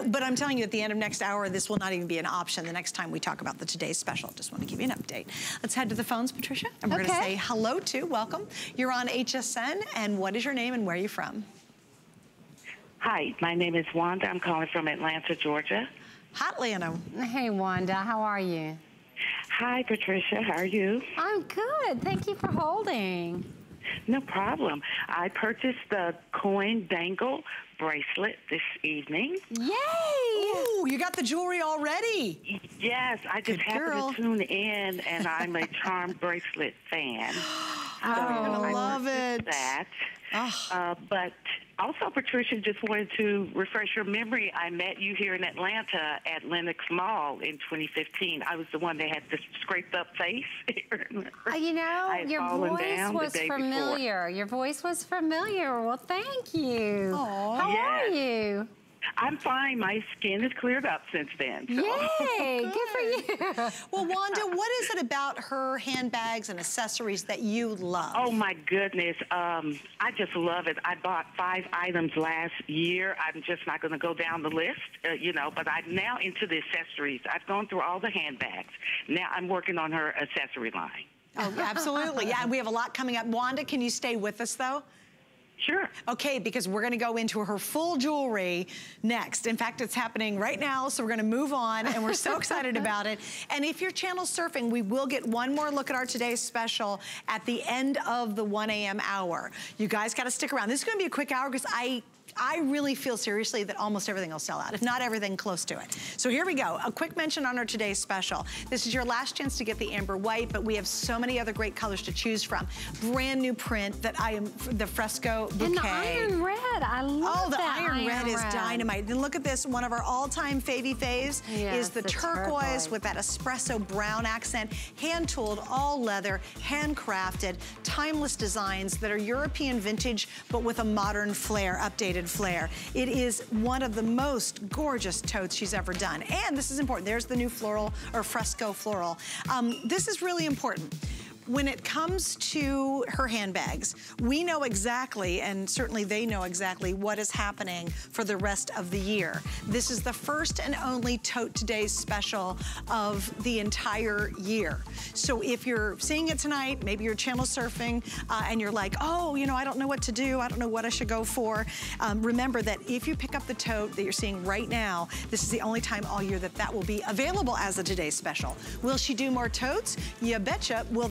but I'm telling you, at the end of next hour, this will not even be an option the next time we talk about the today's special. Just want to give you an update. Let's head to the phones, Patricia. And we're going to say hello to, welcome. You're on HSN, and what is your name and where are you from? Hi, my name is Wanda. I'm calling from Atlanta, Georgia. Hi, Atlanta. Hey, Wanda. How are you? Hi, Patricia. How are you? I'm good. Thank you for holding. No problem. I purchased the coin dangle bracelet this evening. Yay! Ooh, you got the jewelry already. Yes, I just happened to tune in, and I'm a charm bracelet fan. So I love it. That. But also, Patricia, just wanted to refresh your memory. I met you here in Atlanta at Lenox Mall in 2015. I was the one that had the scraped up face. You know, your voice was familiar. Your voice was familiar. Well, thank you. Aww. How are you? I'm fine. My skin has cleared up since then. So. Yay! Good for you. Well, Wanda, what is it about her handbags and accessories that you love? Oh, my goodness. I just love it. I bought 5 items last year. I'm just not going to go down the list, you know, but I'm now into the accessories. I've gone through all the handbags. Now I'm working on her accessory line. Oh, absolutely. Yeah, and we have a lot coming up. Wanda, can you stay with us, though? Sure. Okay, because we're going to go into her full jewelry next. In fact, it's happening right now, so we're going to move on, and we're so excited about it. And if you're channel surfing, we will get one more look at our today's special at the end of the 1 a.m. hour. You guys got to stick around. This is going to be a quick hour because I really feel seriously that almost everything will sell out, if not everything close to it. So here we go. A quick mention on our today's special. This is your last chance to get the amber white, but we have so many other great colors to choose from. Brand new print that I am, the Fresco Bouquet. And the iron red, I love that. Oh, the iron red is dynamite. Then look at this, one of our all-time faves yes, is the turquoise with that espresso brown accent, hand-tooled, all leather, handcrafted, timeless designs that are European vintage, but with a modern flair, updated flare. It is one of the most gorgeous totes she's ever done. And this is important. There's the new floral or Fresco floral. This is really important. When it comes to her handbags, we know exactly, and certainly they know exactly, what is happening for the rest of the year. This is the first and only Tote Today's special of the entire year. So if you're seeing it tonight, maybe you're channel surfing, and you're like, oh, you know, I don't know what to do, I don't know what I should go for. Remember that if you pick up the tote that you're seeing right now, this is the only time all year that that will be available as a Today's special. Will she do more totes? You betcha. Will